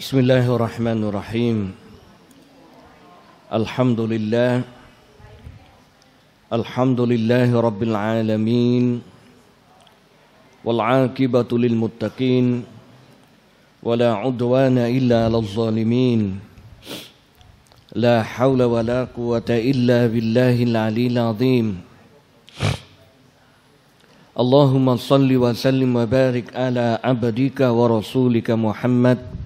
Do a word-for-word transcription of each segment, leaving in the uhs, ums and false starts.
بسم الله الرحمن الرحيم الحمد لله الحمد لله رب العالمين والعاقبة للمتقين ولا عدوان إلا على الظالمين لا حول ولا قوة إلا بالله العلي العظيم اللهم صل وسلم وبارك على عبدك ورسولك محمد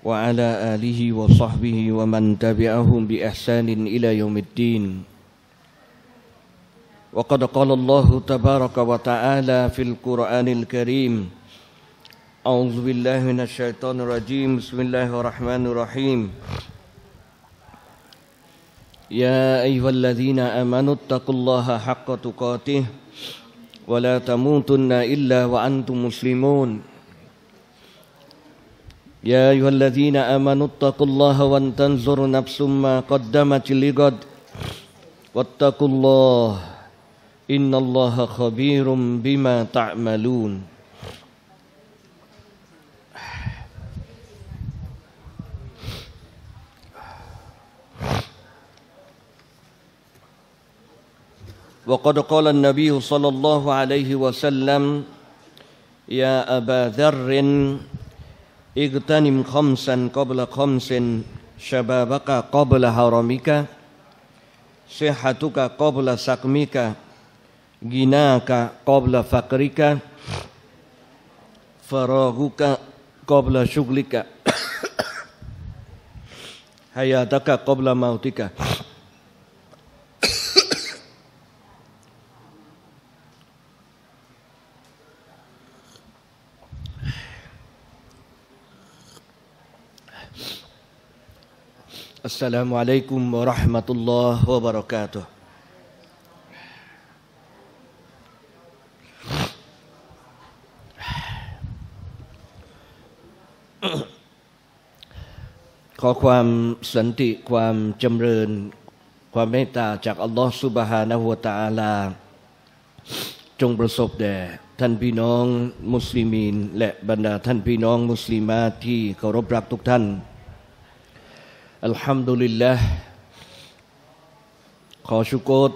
وعلى آله وصحبه ومن تبعهم بإحسان إلى يوم الدين وقد قال الله تبارك وتعالى في القرآن الكريم أعوذ بالله من الشيطان الرجيم بسم الله الرحمن الرحيم يا أيها الذين آمنوا اتقوا الله حق تقاته ولا تموتن إلا وأنتم مسلمون يا أيها الذين آمنوا اتقوا الله وانتظر نفس ما قدمت لغد واتقوا الله إن الله خبير بما تعملون وقد قال النبي صلى الله عليه وسلم يا أبا ذر اغتنم خمسا قبل خمس شبابك قبل هرمك صحتك قبل سقمك غناك قبل فقرك فراغك قبل شغلك حياتك قبل موتك Assalamualaikum warahmatullahi wabarakatuh. Kho kwam santi kwam jamreun kwam metta jak Allah subhanahu wa ta'ala จงประสบแด่ท่านพี่น้องมุสลิมีนและบรรดาท่านพี่น้องมุสลิมาที่เคารพรักทุกท่านอัลฮัมดุลิลลาห์ขอชุกร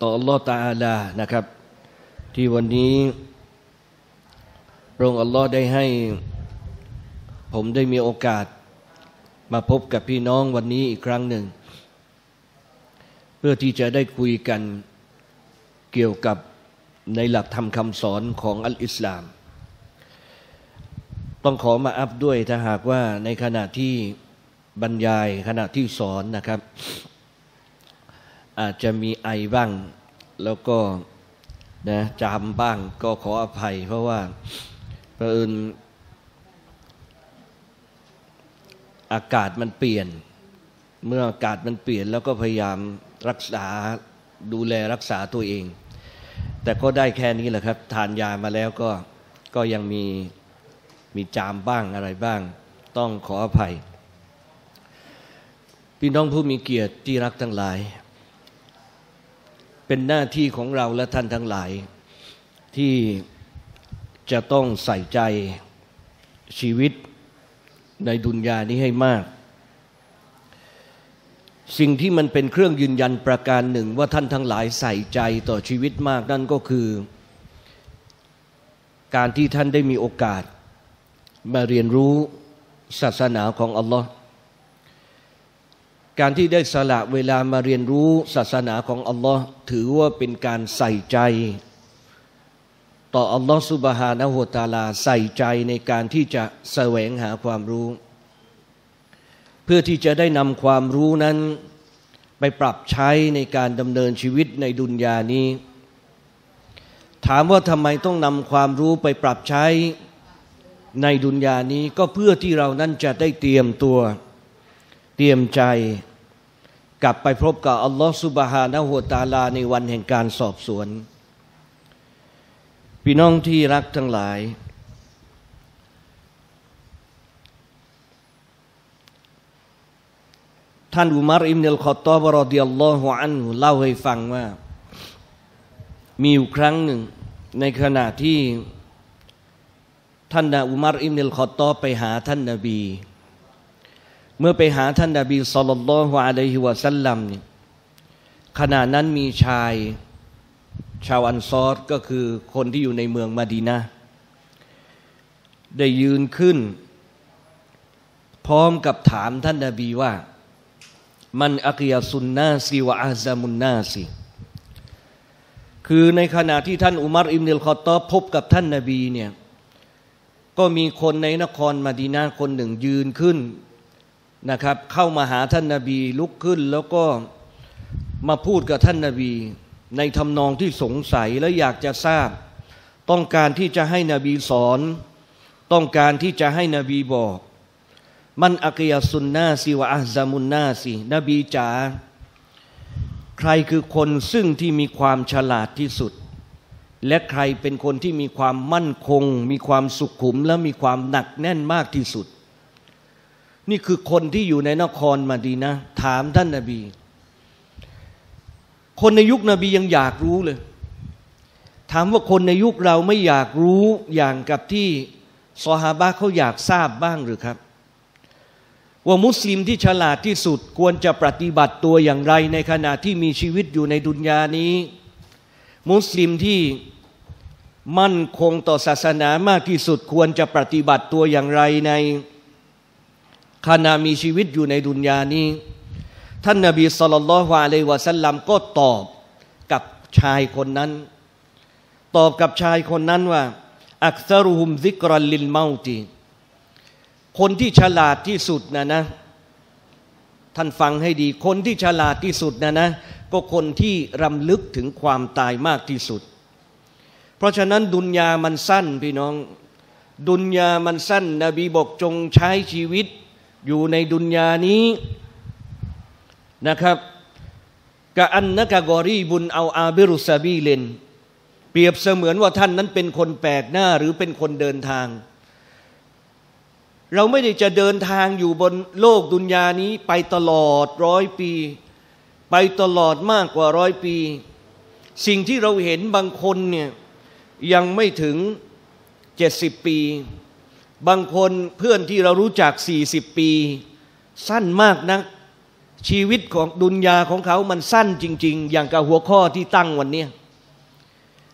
ต่ออัลลอฮฺตะอาลานะครับที่วันนี้พระองค์อัลลอฮฺได้ให้ผมได้มีโอกาสมาพบกับพี่น้องวันนี้อีกครั้งหนึ่งเพื่อที่จะได้คุยกันเกี่ยวกับในหลักธรรมคำสอนของอัลอิสลามต้องขอมาอัพด้วยถ้าหากว่าในขณะที่บรรยายขณะที่สอนนะครับอาจจะมีไอบ้างแล้วก็นะจามบ้างก็ขออภัยเพราะว่าเผอิญอากาศมันเปลี่ยนเมื่ออากาศมันเปลี่ยนแล้วก็พยายามรักษาดูแลรักษาตัวเองแต่ก็ได้แค่นี้แหละครับทานยามาแล้วก็ก็ยังมีมีจามบ้างอะไรบ้างต้องขออภัยพี่น้องผู้มีเกียรติที่รักทั้งหลายเป็นหน้าที่ของเราและท่านทั้งหลายที่จะต้องใส่ใจชีวิตในดุนยานี้ให้มากสิ่งที่มันเป็นเครื่องยืนยันประการหนึ่งว่าท่านทั้งหลายใส่ใจต่อชีวิตมากนั่นก็คือการที่ท่านได้มีโอกาสมาเรียนรู้ศาสนาของอัลลอฮ์การที่ได้สละเวลามาเรียนรู้ศาสนาของอัลลอฮ์ถือว่าเป็นการใส่ใจต่ออัลลอฮ์ซุบฮานะฮูวะตะอาลาใส่ใจในการที่จะแสวงหาความรู้เพื่อที่จะได้นำความรู้นั้นไปปรับใช้ในการดำเนินชีวิตในดุนยานี้ถามว่าทำไมต้องนำความรู้ไปปรับใช้ในดุนยานี้ก็เพื่อที่เรานั้นจะได้เตรียมตัวเตรียมใจกลับไปพบกับอัลลอฮฺซุบฮานะฮูวะตะอาลาในวันแห่งการสอบสวนพี่น้องที่รักทั้งหลายท่านอุมัรอิบนุลคอฏฏอบรอฎิยัลลอฮุอันฮุเล่าให้ฟังว่ามีอยู่ครั้งหนึ่งในขณะที่ ท่านอุมัรอิบนุลค็อฏฏอบไปหาท่านนบีเมื่อไปหาท่านนบีศ็อลลัลลอฮุอะลัยฮิวะซัลลัมเนี่ยขณะนั้นมีชายชาวอันซอรก็คือคนที่อยู่ในเมืองมะดีนะห์ได้ยืนขึ้นพร้อมกับถามท่านนบีว่ามันอักยาสุนนาซีวะอาซามุนนาซีคือในขณะที่ท่านอุมัรอิบนุลค็อฏฏอบพบกับท่านนบีเนี่ยก็มีคนในนครมะดีนะห์คนหนึ่งยืนขึ้นนะครับเข้ามาหาท่านนบีลุกขึ้นแล้วก็มาพูดกับท่านนบีในทำนองที่สงสัยและอยากจะทราบต้องการที่จะให้นบีสอนต้องการที่จะให้นบีบอกมันอักยาสุนนาซีวะอาซามุนนาซีนบีจ๋าใครคือคนซึ่งที่มีความฉลาดที่สุดและใครเป็นคนที่มีความมั่นคงมีความสุขุมและมีความหนักแน่นมากที่สุดนี่คือคนที่อยู่ในนครมะดีนะห์ถามท่านนบีคนในยุคนบียังอยากรู้เลยถามว่าคนในยุคเราไม่อยากรู้อย่างกับที่ซอฮาบะห์เขาอยากทราบบ้างหรือครับว่ามุสลิมที่ฉลาดที่สุดควรจะปฏิบัติตัวอย่างไรในขณะที่มีชีวิตอยู่ในดุนยานี้มุสลิมที่มั่นคงต่อศาสนามากที่สุดควรจะปฏิบัติตัวอย่างไรในขณะมีชีวิตอยู่ในดุนยานี้ท่านนบีศ็อลลัลลอฮุอะลัยฮิวะซัลลัมก็ตอบกับชายคนนั้นตอบกับชายคนนั้นว่าอักซารุฮุมซิกรัลลิลเมาติคนที่ฉลาดที่สุดนะนะท่านฟังให้ดีคนที่ฉลาดที่สุดนะนะก็คนที่รำลึกถึงความตายมากที่สุดเพราะฉะนั้นดุนยามันสั้นพี่น้องดุนยามันสั้นนบีบอกจงใช้ชีวิตอยู่ในดุนยานี้นะครับกะอันนะกะกอรีบุนเอาอาบิรุซาบีเลนเปรียบเสมือนว่าท่านนั้นเป็นคนแปลกหน้าหรือเป็นคนเดินทางเราไม่ได้จะเดินทางอยู่บนโลกดุนยานี้ไปตลอดร้อยปีไปตลอดมากกว่าร้อยปีสิ่งที่เราเห็นบางคนเนี่ยยังไม่ถึงเจ็ดสิบปีบางคนเพื่อนที่เรารู้จักสี่สิบปีสั้นมากนักชีวิตของดุนยาของเขามันสั้นจริงๆอย่างกับหัวข้อที่ตั้งวันนี้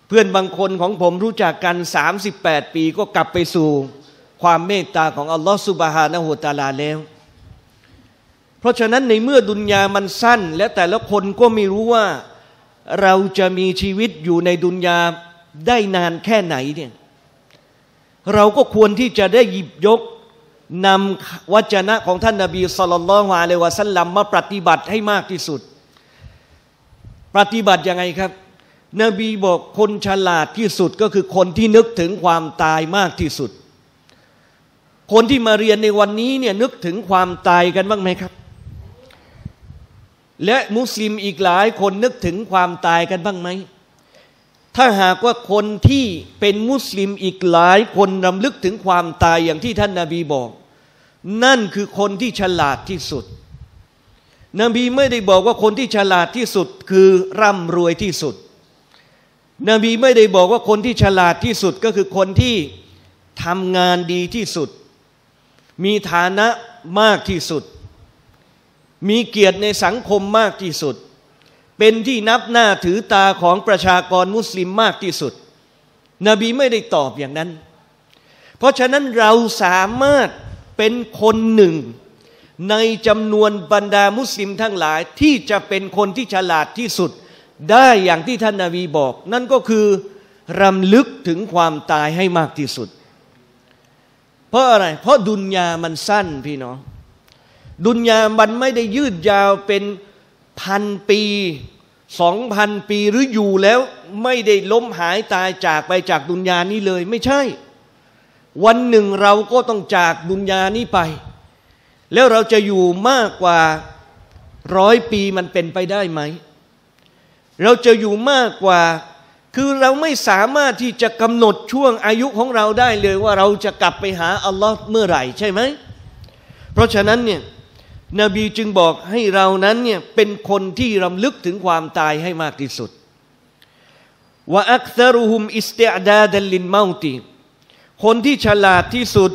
เพื่อนบางคนของผมรู้จักกันสามสิบแปดปีก็กลับไปสู่ความเมตตาของอัลลอฮฺซุบฮานะฮูวะตะอาลาแล้วเพราะฉะนั้นในเมื่อดุนยามันสั้นและแต่ละคนก็ไม่รู้ว่าเราจะมีชีวิตอยู่ในดุนยาได้นานแค่ไหนเนี่ยเราก็ควรที่จะได้หยิบยกนำวจนะของท่านนบีศ็อลลัลลอฮุอะลัยฮิวะซัลลัมมาปฏิบัติให้มากที่สุดปฏิบัติยังไงครับนบีบอกคนฉลาดที่สุดก็คือคนที่นึกถึงความตายมากที่สุดคนที่มาเรียนในวันนี้เนี่ยนึกถึงความตายกันบ้างไหมครับและมุสลิมอีกหลายคนนึกถึงความตายกันบ้างไหมถ้าหากว่าคนที่เป็นมุสลิมอีกหลายคนรำลึกถึงความตายอย่างที่ท่านนบีบอกนั่นคือคนที่ฉลาดที่สุดนบีไม่ได้บอกว่าคนที่ฉลาดที่สุดคือร่ำรวยที่สุดนบีไม่ได้บอกว่าคนที่ฉลาดที่สุดก็คือคนที่ทำงานดีที่สุดมีฐานะมากที่สุดมีเกียรติในสังคมมากที่สุดเป็นที่นับหน้าถือตาของประชากรมุสลิมมากที่สุดนบีไม่ได้ตอบอย่างนั้นเพราะฉะนั้นเราสามารถเป็นคนหนึ่งในจำนวนบรรดามุสลิมทั้งหลายที่จะเป็นคนที่ฉลาดที่สุดได้อย่างที่ท่านนบีบอกนั่นก็คือรำลึกถึงความตายให้มากที่สุดเพราะอะไรเพราะดุนยามันสั้นพี่น้องดุนยามันไม่ได้ยืดยาวเป็นพันปีสองพันปีหรืออยู่แล้วไม่ได้ล้มหายตายจากไปจากดุนยานี้เลยไม่ใช่วันหนึ่งเราก็ต้องจากดุนยานี้ไปแล้วเราจะอยู่มากกว่าร้อยปีมันเป็นไปได้ไหมเราจะอยู่มากกว่าคือเราไม่สามารถที่จะกำหนดช่วงอายุของเราได้เลยว่าเราจะกลับไปหาอัลลอฮ์เมื่อไหร่ใช่ไหมเพราะฉะนั้นเนี่ยนบีจึงบอกให้เรานั้นเนี่ยเป็นคนที่รำลึกถึงความตายให้มากที่สุดวะอักซารุฮุมอิสติอดาดัลลิลเมาติ คนที่ฉลาดที่สุด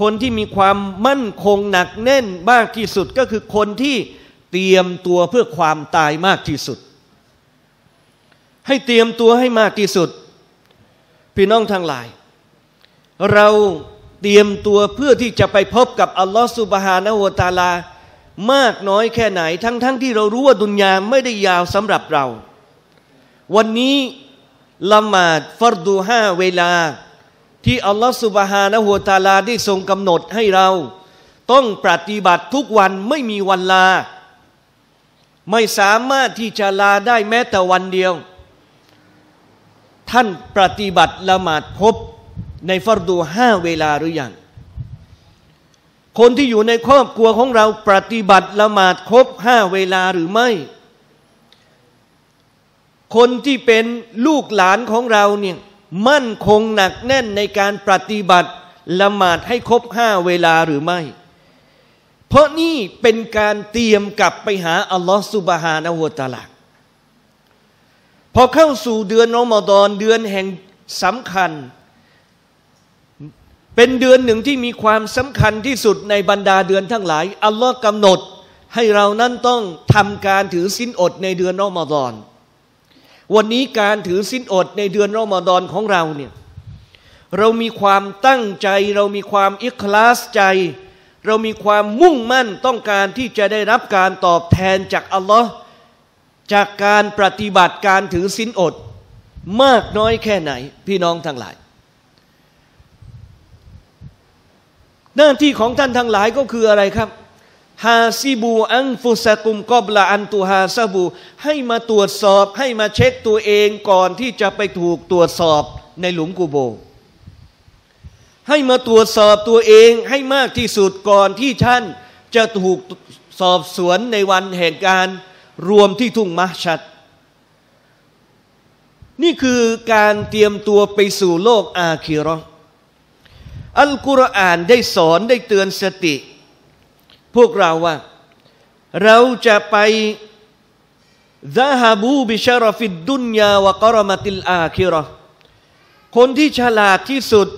คนที่มีความมั่นคงหนักแน่นมากที่สุดก็คือคนที่เตรียมตัวเพื่อความตายมากที่สุดให้เตรียมตัวให้มากที่สุดพี่น้องทั้งหลายเราเตรียมตัวเพื่อที่จะไปพบกับอัลลอฮฺซุบฮานะฮูวะตะอาลามากน้อยแค่ไหนทั้งๆ ท, ที่เรารู้ว่าดุนยาไม่ได้ยาวสำหรับเราวันนี้ละหมาดฟัรดูห้าเวลาที่อัลลอฮฺซุบฮานะฮูวะตะอาลาได้ทรงกำหนดให้เราต้องปฏิบัติทุกวันไม่มีวันลาไม่สามารถที่จะลาได้แม้แต่วันเดียวท่านปฏิบัติละหมาดครบในฟัรดูห้าเวลาหรือยังคนที่อยู่ในครอบครัวของเราปฏิบัติละหมาดครบห้าเวลาหรือไม่คนที่เป็นลูกหลานของเราเนี่ยมั่นคงหนักแน่นในการปฏิบัติละหมาดให้ครบห้าเวลาหรือไม่เพราะนี่เป็นการเตรียมกลับไปหาอัลลอฮฺซุบฮานะฮูวะตะอาลาพอเข้าสู่เดือนรอมฎอนเดือนแห่งสำคัญเป็นเดือนหนึ่งที่มีความสำคัญที่สุดในบรรดาเดือนทั้งหลายอัลลอฮ์กำหนดให้เรานั้นต้องทำการถือศีลอดในเดือนรอมฎอนวันนี้การถือศีลอดในเดือนรอมฎอนของเราเนี่ยเรามีความตั้งใจเรามีความอิคลาสใจเรามีความมุ่งมั่นต้องการที่จะได้รับการตอบแทนจากอัลลอฮ์จากการปฏิบัติการถือศีลอดมากน้อยแค่ไหนพี่น้องทั้งหลายหน้าที่ของท่านทั้งหลายก็คืออะไรครับฮาซิบูอังฟุซะกุมกอบลาอันตุฮาซะบูให้มาตรวจสอบให้มาเช็คตัวเองก่อนที่จะไปถูกตรวจสอบในหลุมกุโบร์ให้มาตรวจสอบตัวเองให้มากที่สุดก่อนที่ท่านจะถูกสอบสวนในวันแห่งการรวมที่ทุ่งมะชัดนี่คือการเตรียมตัวไปสู่โลกอาคิเราะห์อัลกุรอานได้สอนได้เตือนสติพวกเราว่าเราจะไปซะฮาบูบิชะรอฟิดดุนยาวะกะรอมะติลอาคิเราะห์คนที่ฉลาดที่สุด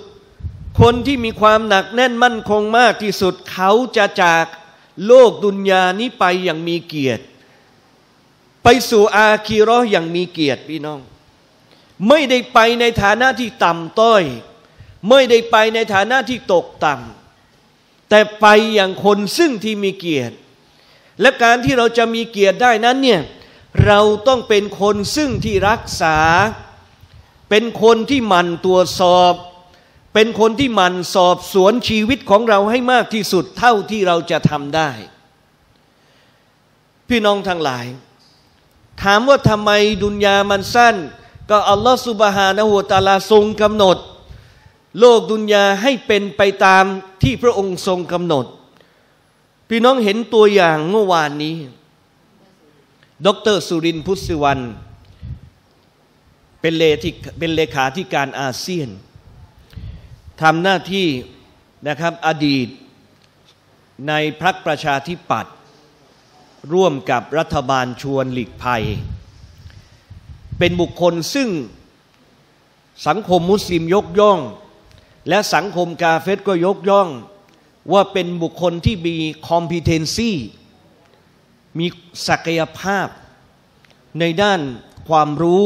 คนที่มีความหนักแน่นมั่นคงมากที่สุดเขาจะจากโลกดุนยานี้ไปอย่างมีเกียรติไปสู่อาคิเราะห์อย่างมีเกียรติพี่น้องไม่ได้ไปในฐานะที่ต่ำต้อยไม่ได้ไปในฐานะที่ตกต่ำแต่ไปอย่างคนซึ่งที่มีเกียรติและการที่เราจะมีเกียรติได้นั้นเนี่ยเราต้องเป็นคนซึ่งที่รักษาเป็นคนที่หมั่นตรวจสอบเป็นคนที่หมั่นสอบสวนชีวิตของเราให้มากที่สุดเท่าที่เราจะทำได้พี่น้องทั้งหลายถามว่าทำไมดุนยามันสั้นก็อัลลอฮฺซุบฮานะฮูวะตะอาลาทรงกำหนดโลกดุนยาให้เป็นไปตามที่พระองค์ทรงกำหนดพี่น้องเห็นตัวอย่างเมื่อวานนี้ดร.สุรินทร์พุทธสิวรรณเป็นเลที่เป็นเลขาธิการอาเซียนทำหน้าที่นะครับอดีตในพรรคประชาธิปัตย์ร่วมกับรัฐบาลชวนหลีกภัยเป็นบุคคลซึ่งสังคมมุสลิมยกย่องและสังคมกาเฟรก็ยกย่องว่าเป็นบุคคลที่มี คอมพิเทนซี มีศักยภาพในด้านความรู้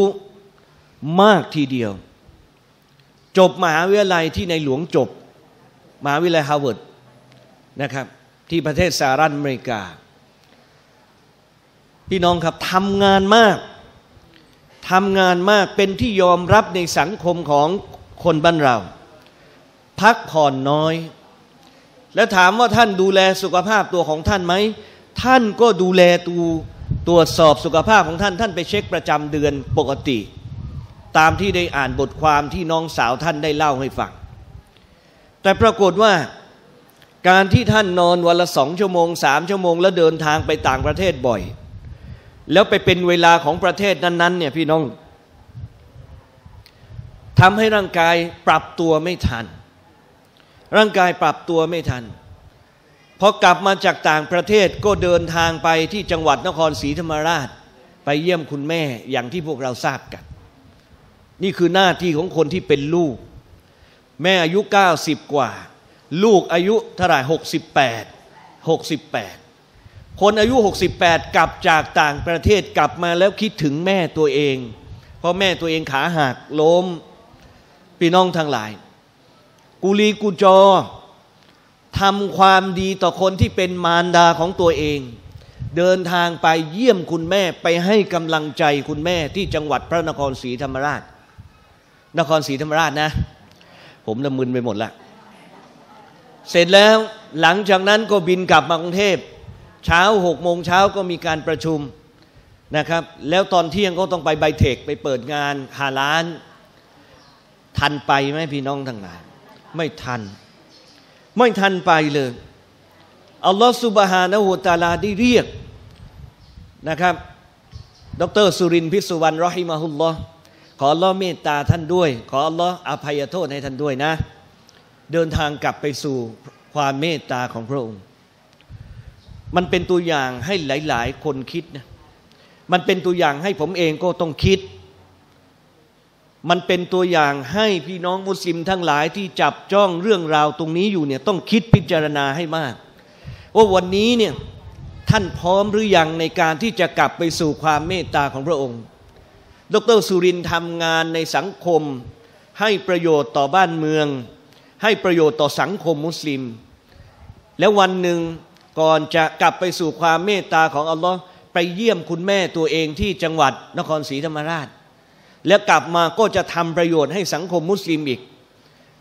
มากทีเดียวจบมหาวิทยาลัยที่ในหลวงจบมหาวิทยาลัยฮาร์วาร์ดนะครับที่ประเทศสหรัฐอเมริกาพี่น้องครับทำงานมากทำงานมากเป็นที่ยอมรับในสังคมของคนบ้านเราพักผ่อนน้อยแล้วถามว่าท่านดูแลสุขภาพตัวของท่านไหมท่านก็ดูแลตัวตรวจสอบสุขภาพของท่านท่านไปเช็คประจำเดือนปกติตามที่ได้อ่านบทความที่น้องสาวท่านได้เล่าให้ฟังแต่ปรากฏว่าการที่ท่านนอนวันละสองชั่วโมงสามชั่วโมงแล้วเดินทางไปต่างประเทศบ่อยแล้วไปเป็นเวลาของประเทศนั้นๆเนี่ยพี่น้องทำให้ร่างกายปรับตัวไม่ทันร่างกายปรับตัวไม่ทันพอกลับมาจากต่างประเทศก็เดินทางไปที่จังหวัดนครศรีธรรมราชไปเยี่ยมคุณแม่อย่างที่พวกเราทราบกันนี่คือหน้าที่ของคนที่เป็นลูก แม่อายุเก้าสิบกว่าลูกอายุเท่าไหร่หกสิบแปด หกสิบแปดคนอายุหกสิบแปดกลับจากต่างประเทศกลับมาแล้วคิดถึงแม่ตัวเองเพราะแม่ตัวเองขาหักล้มพี่น้องทั้งหลายกุลีกุจอทำความดีต่อคนที่เป็นมารดาของตัวเองเดินทางไปเยี่ยมคุณแม่ไปให้กำลังใจคุณแม่ที่จังหวัดพระนครศรีธรรมราชนครศรีธรรมราชนะผมละมึนไปหมดละเสร็จแล้วหลังจากนั้นก็บินกลับมากรุงเทพเช้าหกโมงเช้าก็มีการประชุมนะครับแล้วตอนเที่ยงก็ต้องไปไบเทคไปเปิดงานหาร้านทันไปไหมพี่น้องทั้งหลายไม่ทันไม่ทันไปเลยอัลลอฮฺซุบฮานะฮูวะตะอาลาได้เรียกนะครับดร.สุรินทร์พิสุวรรณรอฮิมะฮุลลอฮ์ขออัลลอฮ์เมตตาท่านด้วยขออัลลอฮ์อภัยโทษให้ท่านด้วยนะเดินทางกลับไปสู่ความเมตตาของพระองค์มันเป็นตัวอย่างให้หลายๆคนคิดนะมันเป็นตัวอย่างให้ผมเองก็ต้องคิดมันเป็นตัวอย่างให้พี่น้องมุสลิมทั้งหลายที่จับจ้องเรื่องราวตรงนี้อยู่เนี่ยต้องคิดพิจารณาให้มากว่าวันนี้เนี่ยท่านพร้อมหรือยังในการที่จะกลับไปสู่ความเมตตาของพระองค์ดร.สุรินทร์ทำงานในสังคมให้ประโยชน์ต่อบ้านเมืองให้ประโยชน์ต่อสังคมมุสลิมแล้ววันหนึ่งก่อนจะกลับไปสู่ความเมตตาของอัลลอฮ์ไปเยี่ยมคุณแม่ตัวเองที่จังหวัดนครศรีธรรมราชแล้วกลับมาก็จะทำประโยชน์ให้สังคมมุสลิมอีก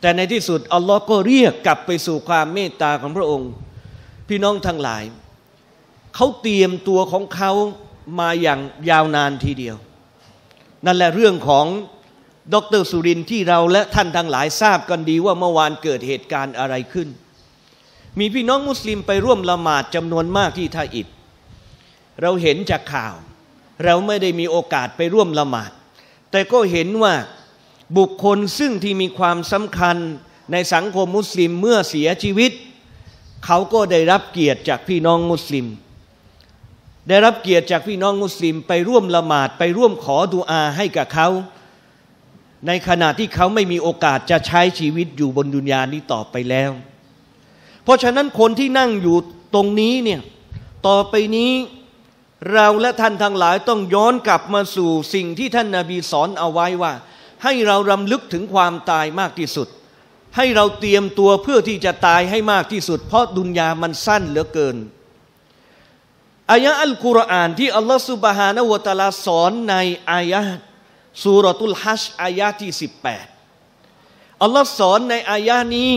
แต่ในที่สุดอัลลอฮ์ก็เรียกกลับไปสู่ความเมตตาของพระองค์พี่น้องทั้งหลายเขาเตรียมตัวของเขามาอย่างยาวนานทีเดียวนั่นแหละเรื่องของดร.สุรินทร์ที่เราและท่านทั้งหลายทราบกันดีว่าเมื่อวานเกิดเหตุการณ์อะไรขึ้นมีพี่น้องมุสลิมไปร่วมละหมาดจำนวนมากที่ท่าอิฐเราเห็นจากข่าวเราไม่ได้มีโอกาสไปร่วมละหมาดแต่ก็เห็นว่าบุคคลซึ่งที่มีความสำคัญในสังคมมุสลิมเมื่อเสียชีวิตเขาก็ได้รับเกียรติจากพี่น้องมุสลิมได้รับเกียรติจากพี่น้องมุสลิมไปร่วมละหมาดไปร่วมขอดุอาให้กับเขาในขณะที่เขาไม่มีโอกาสจะใช้ชีวิตอยู่บนดุนยานี้ต่อไปแล้วเพราะฉะนั้นคนที่นั่งอยู่ตรงนี้เนี่ยต่อไปนี้เราและท่านทั้งหลายต้องย้อนกลับมาสู่สิ่งที่ท่านนบีสอนเอาไว้ว่าให้เรารำลึกถึงความตายมากที่สุดให้เราเตรียมตัวเพื่อที่จะตายให้มากที่สุดเพราะดุนยามันสั้นเหลือเกินอายะอัลกุรอานที่อัลลอฮฺซุบฮานะฮูวะตะอาลาสอนในอายะซูเราะตุลฮัจญ์อายะที่สิบแปดอัลลอฮฺสอนในอายะนี้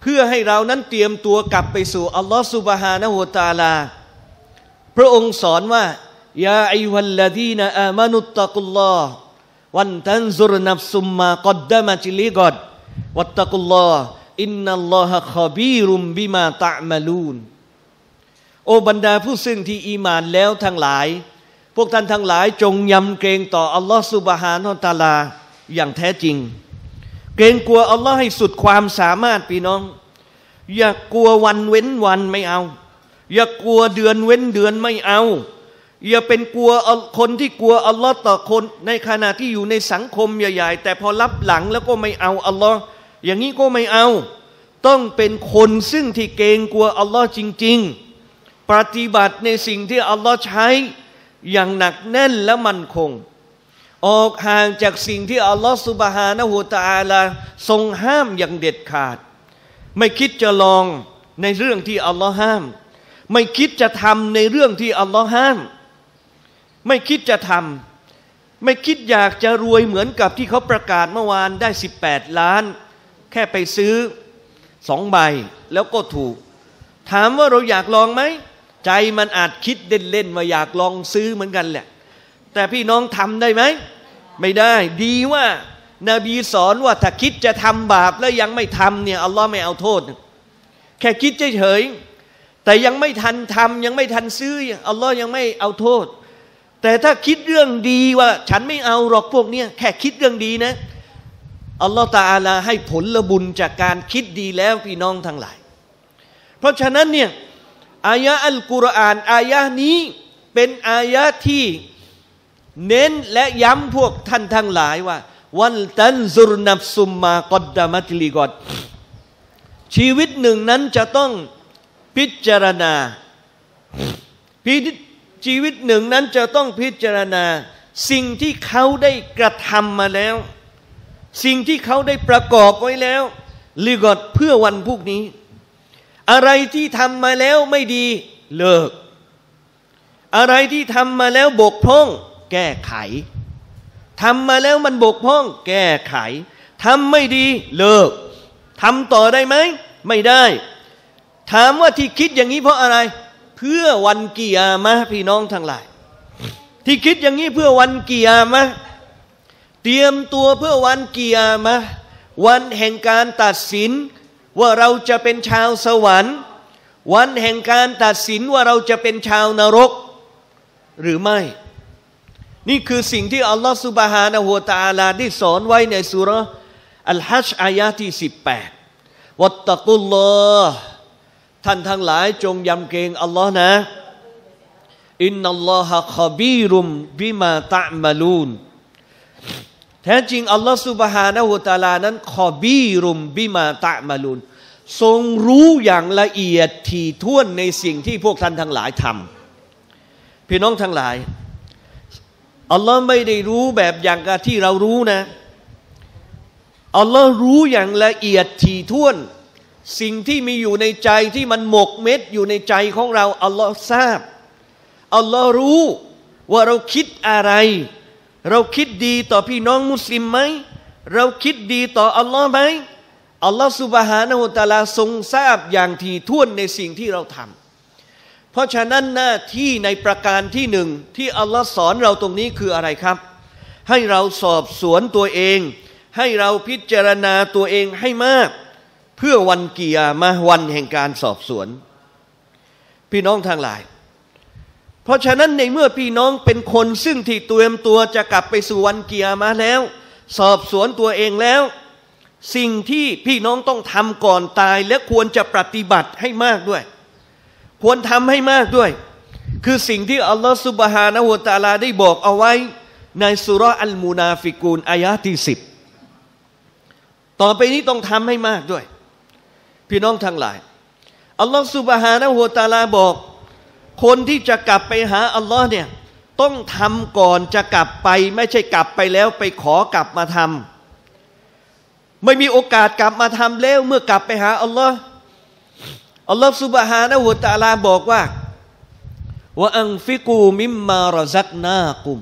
เพื่อให้เรานั้นเตรียมตัวกลับไปสู่อัลลอฮฺซุบฮานะฮูวะตะอาลาพระองค์สอนว่ายาอัยฮัลลาดีนอามานุตตะกุลลอฮ์วันตันซุรนัฟซุมมากอดดะมะติลิกอดวัตตะกุลลอฮ์อินนัลลอฮะคอบีรุมบิมาตะมะลูนโอบรรดาผู้ซึ่งที่อีหม่านแล้วทั้งหลายพวกท่านทั้งหลายจงยำเกรงต่ออัลลอฮ์ซุบฮานะฮูวะตะอาลาอย่างแท้จริงเกรงกลัวอัลลอฮ์ให้สุดความสามารถพี่น้องอย่ากลัววันเว้นวันไม่เอาอย่ากลัวเดือนเว้นเดือนไม่เอาอย่าเป็นกลัวคนที่กลัวอัลลอฮ์ต่อคนในขณะที่อยู่ในสังคมใหญ่ๆแต่พอรับหลังแล้วก็ไม่เอาอัลลอฮ์อย่างนี้ก็ไม่เอาต้องเป็นคนซึ่งที่เกรงกลัวอัลลอฮ์จริงๆปฏิบัติในสิ่งที่อัลลอฮ์ใช้อย่างหนักแน่นและมั่นคงออกห่างจากสิ่งที่อัลลอฮ์ซุบฮานะฮูวะตะอาลาทรงห้ามอย่างเด็ดขาดไม่คิดจะลองในเรื่องที่อัลลอฮ์ห้ามไม่คิดจะทำในเรื่องที่อัลลอฮ์ห้ามไม่คิดจะทำไม่คิดอยากจะรวยเหมือนกับที่เขาประกาศเมื่อวานได้สิบแปดล้านแค่ไปซื้อสองใบแล้วก็ถูกถามว่าเราอยากลองไหมใจมันอาจคิดเล่นๆว่าอยากลองซื้อเหมือนกันแหละแต่พี่น้องทำได้ไหมไม่ได้ดีว่านบีสอนว่าถ้าคิดจะทำบาปแล้วยังไม่ทำเนี่ยอัลลอฮ์ไม่เอาโทษแค่คิดเฉยแต่ยังไม่ทันทำยังไม่ทันซื้ออัลลอฮ์ยังไม่เอาโทษแต่ถ้าคิดเรื่องดีว่าฉันไม่เอาหรอกพวกเนี้ยแค่คิดเรื่องดีนะอัลลอฮ์ตะอาลาให้ผลบุญจากการคิดดีแล้วพี่น้องทั้งหลายเพราะฉะนั้นเนี่ยอายะอัลกุรอานอายะนี้เป็นอายะที่เน้นและย้ำพวกท่านทั้งหลายว่า วันตันซุรนับซุมมากอดดามัติลีกอดชีวิตหนึ่งนั้นจะต้องพิจารณาชีวิตหนึ่งนั้นจะต้องพิจารณาสิ่งที่เขาได้กระทำมาแล้วสิ่งที่เขาได้ประกอบไว้แล้วลีกอดเพื่อวันพวกนี้อะไรที่ทำมาแล้วไม่ดีเลิกอะไรที่ทำมาแล้วบกพร่องแก้ไขทำมาแล้วมันบกพร่องแก้ไขทำไม่ดีเลิกทำต่อได้ไหมไม่ได้ถามว่าที่คิดอย่างนี้เพราะอะไรเพื่อวันกิยามะห์พี่น้องทั้งหลายที่คิดอย่างนี้เพื่อวันกิยามะห์เตรียมตัวเพื่อวันกิยามะห์วันแห่งการตัดสินว่าเราจะเป็นชาวสวรรค์วันแห่งการตัดสินว่าเราจะเป็นชาวนรกหรือไม่นี่คือสิ่งที่อัลลอฮฺซุบฮานะฮูวะตะอาลาได้สอนไว้ในซูเราะห์อัลฮัจญ์อายะห์ที่สิบแปดวัตตักุลลอฮฺท่านทั้งหลายจงยำเกรงอัลลอฮ์นะอินนัลลอฮะคอบีรุมบิมาตะมะลูนแท้จริงอัลลอฮฺซุบฮานะฮูวะตะอาลานั้นคอบีรุมบิมาตะมะลูนทรงรู้อย่างละเอียดถี่ถ้วนในสิ่งที่พวกท่านทั้งหลายทำพี่น้องทั้งหลายอัลลอฮ์ไม่ได้รู้แบบอย่างที่เรารู้นะอัลลอฮ์รู้อย่างละเอียดถี่ถ้วนสิ่งที่มีอยู่ในใจที่มันหมกเม็ดอยู่ในใจของเราอัลลอฮ์ทราบอัลลอฮ์รู้ว่าเราคิดอะไรเราคิดดีต่อพี่น้องมุสลิมไหมเราคิดดีต่ออัลลอฮ์ไหมอัลลอฮฺซุบฮานะฮูวะตะอาลาทรงทราบอย่างถี่ถ้วนในสิ่งที่เราทำเพราะฉะนั้นหน้าที่ในประการที่หนึ่งที่อัลลอฮฺสอนเราตรงนี้คืออะไรครับให้เราสอบสวนตัวเองให้เราพิจารณาตัวเองให้มากเพื่อวันกิยามะห์วันแห่งการสอบสวนพี่น้องทั้งหลายเพราะฉะนั้นในเมื่อพี่น้องเป็นคนซึ่งที่เตรียมตัวจะกลับไปสู่วันกิยามะห์แล้วสอบสวนตัวเองแล้วสิ่งที่พี่น้องต้องทำก่อนตายและควรจะปฏิบัติให้มากด้วยควรทำให้มากด้วยคือสิ่งที่อัลลอฮฺซุบฮานะฮูวะตะอาลาได้บอกเอาไว้ในซูเราะห์อัลมุนาฟิกูนอายะห์ที่สิบต่อไปนี้ต้องทำให้มากด้วยพี่น้องทั้งหลายอัลลอฮฺซุบฮานะฮูวะตะอาลาบอกคนที่จะกลับไปหาอัลลอฮ์เนี่ยต้องทำก่อนจะกลับไปไม่ใช่กลับไปแล้วไปขอกลับมาทำไม่มีโอกาสกลับมาทำแล้วเมื่อกลับไปหาอัลลอฮ์อัลลอฮ์ซุบฮานะฮูวะตะอาลาบอกว่าว่าอันฟิกูมิมมารซักนากุม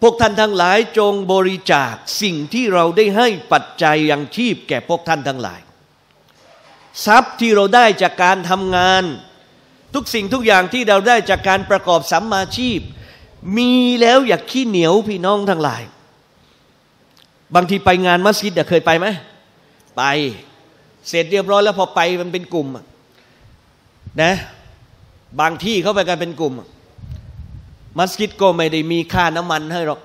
พวกท่านทั้งหลายจงบริจาคสิ่งที่เราได้ให้ปัจจัยยังชีพแก่พวกท่านทั้งหลายทรัพย์ที่เราได้จากการทำงานทุกสิ่งทุกอย่างที่เราได้จากการประกอบสัมมาชีพมีแล้วอย่าขี้เหนียวพี่น้องทั้งหลายบางทีไปงานมัสยิดเคยไปไหมไปเสร็จเรียบร้อยแล้วพอไปมันเป็นกลุ่มนะบางที่เขาไปกันเป็นกลุ่มมัสยิดก็ไม่ได้มีค่าน้ำมันให้หรอก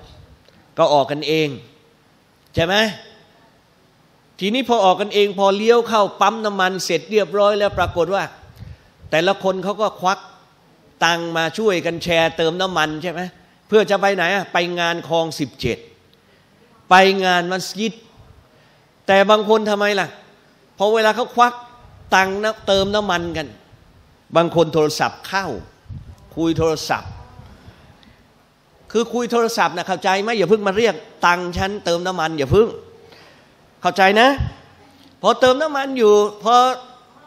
ก็ออกกันเองใช่ไหมทีนี้พอออกกันเองพอเลี้ยวเข้าปั๊มน้ำมันเสร็จเรียบร้อยแล้วปรากฏว่าแต่ละคนเขาก็ควักตังมาช่วยกันแชร์เติมน้ำมันใช่ไหมเพื่อจะไปไหนไปงานคลองสิบเจ็ดไปงานมัสยิดแต่บางคนทำไมล่ะพอเวลาเขาควักตังค์นะเติมน้ำมันกันบางคนโทรศัพท์เข้าคุยโทรศัพท์คือคุยโทรศัพท์นะเข้าใจไหมอย่าเพิ่งมาเรียกตังค์ฉันเติมน้ำมันอย่าเพิ่งเข้าใจนะพอเติมน้ำมันอยู่พอ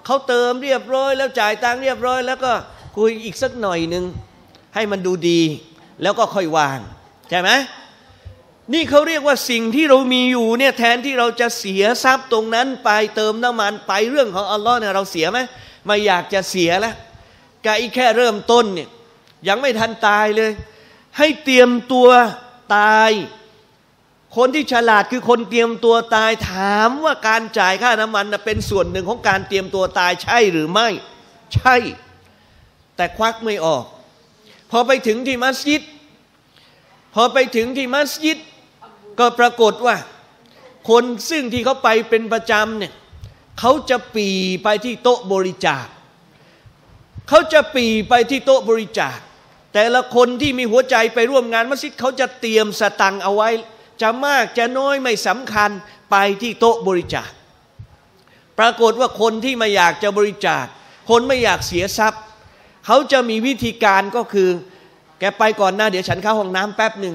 เขาเติมเรียบร้อยแล้วจ่ายตังค์เรียบร้อยแล้วก็คุยอีกสักหน่อยนึงให้มันดูดีแล้วก็ค่อยวางใช่ไหมนี่เขาเรียกว่าสิ่งที่เรามีอยู่เนี่ยแทนที่เราจะเสียทรัพย์ตรงนั้นไปเติมน้ำมันไปเรื่องของอัลลอฮ์เนี่ยเราเสียไหมไม่อยากจะเสียแล้วกะอีแค่เริ่มต้นเนี่ยยังไม่ทันตายเลยให้เตรียมตัวตายคนที่ฉลาดคือคนเตรียมตัวตายถามว่าการจ่ายค่าน้ำมันเป็นส่วนหนึ่งของการเตรียมตัวตายใช่หรือไม่ใช่แต่ควักไม่ออกพอไปถึงที่มัสยิดพอไปถึงที่มัสยิดก็ปรากฏว่าคนซึ่งที่เขาไปเป็นประจำเนี่ยเขาจะปี่ไปที่โต๊ะบริจาคเขาจะปี่ไปที่โต๊ะบริจาคแต่ละคนที่มีหัวใจไปร่วมงานมัสยิดเขาจะเตรียมสตังค์เอาไว้ จะมากจะน้อยไม่สำคัญไปที่โต๊ะบริจาคปรากฏว่าคนที่ไม่อยากจะบริจาคคนไม่อยากเสียทรัพย์เขาจะมีวิธีการก็คือแกไปก่อนหน้าเดี๋ยวฉันเข้าห้องน้ำแป๊บหนึ่ง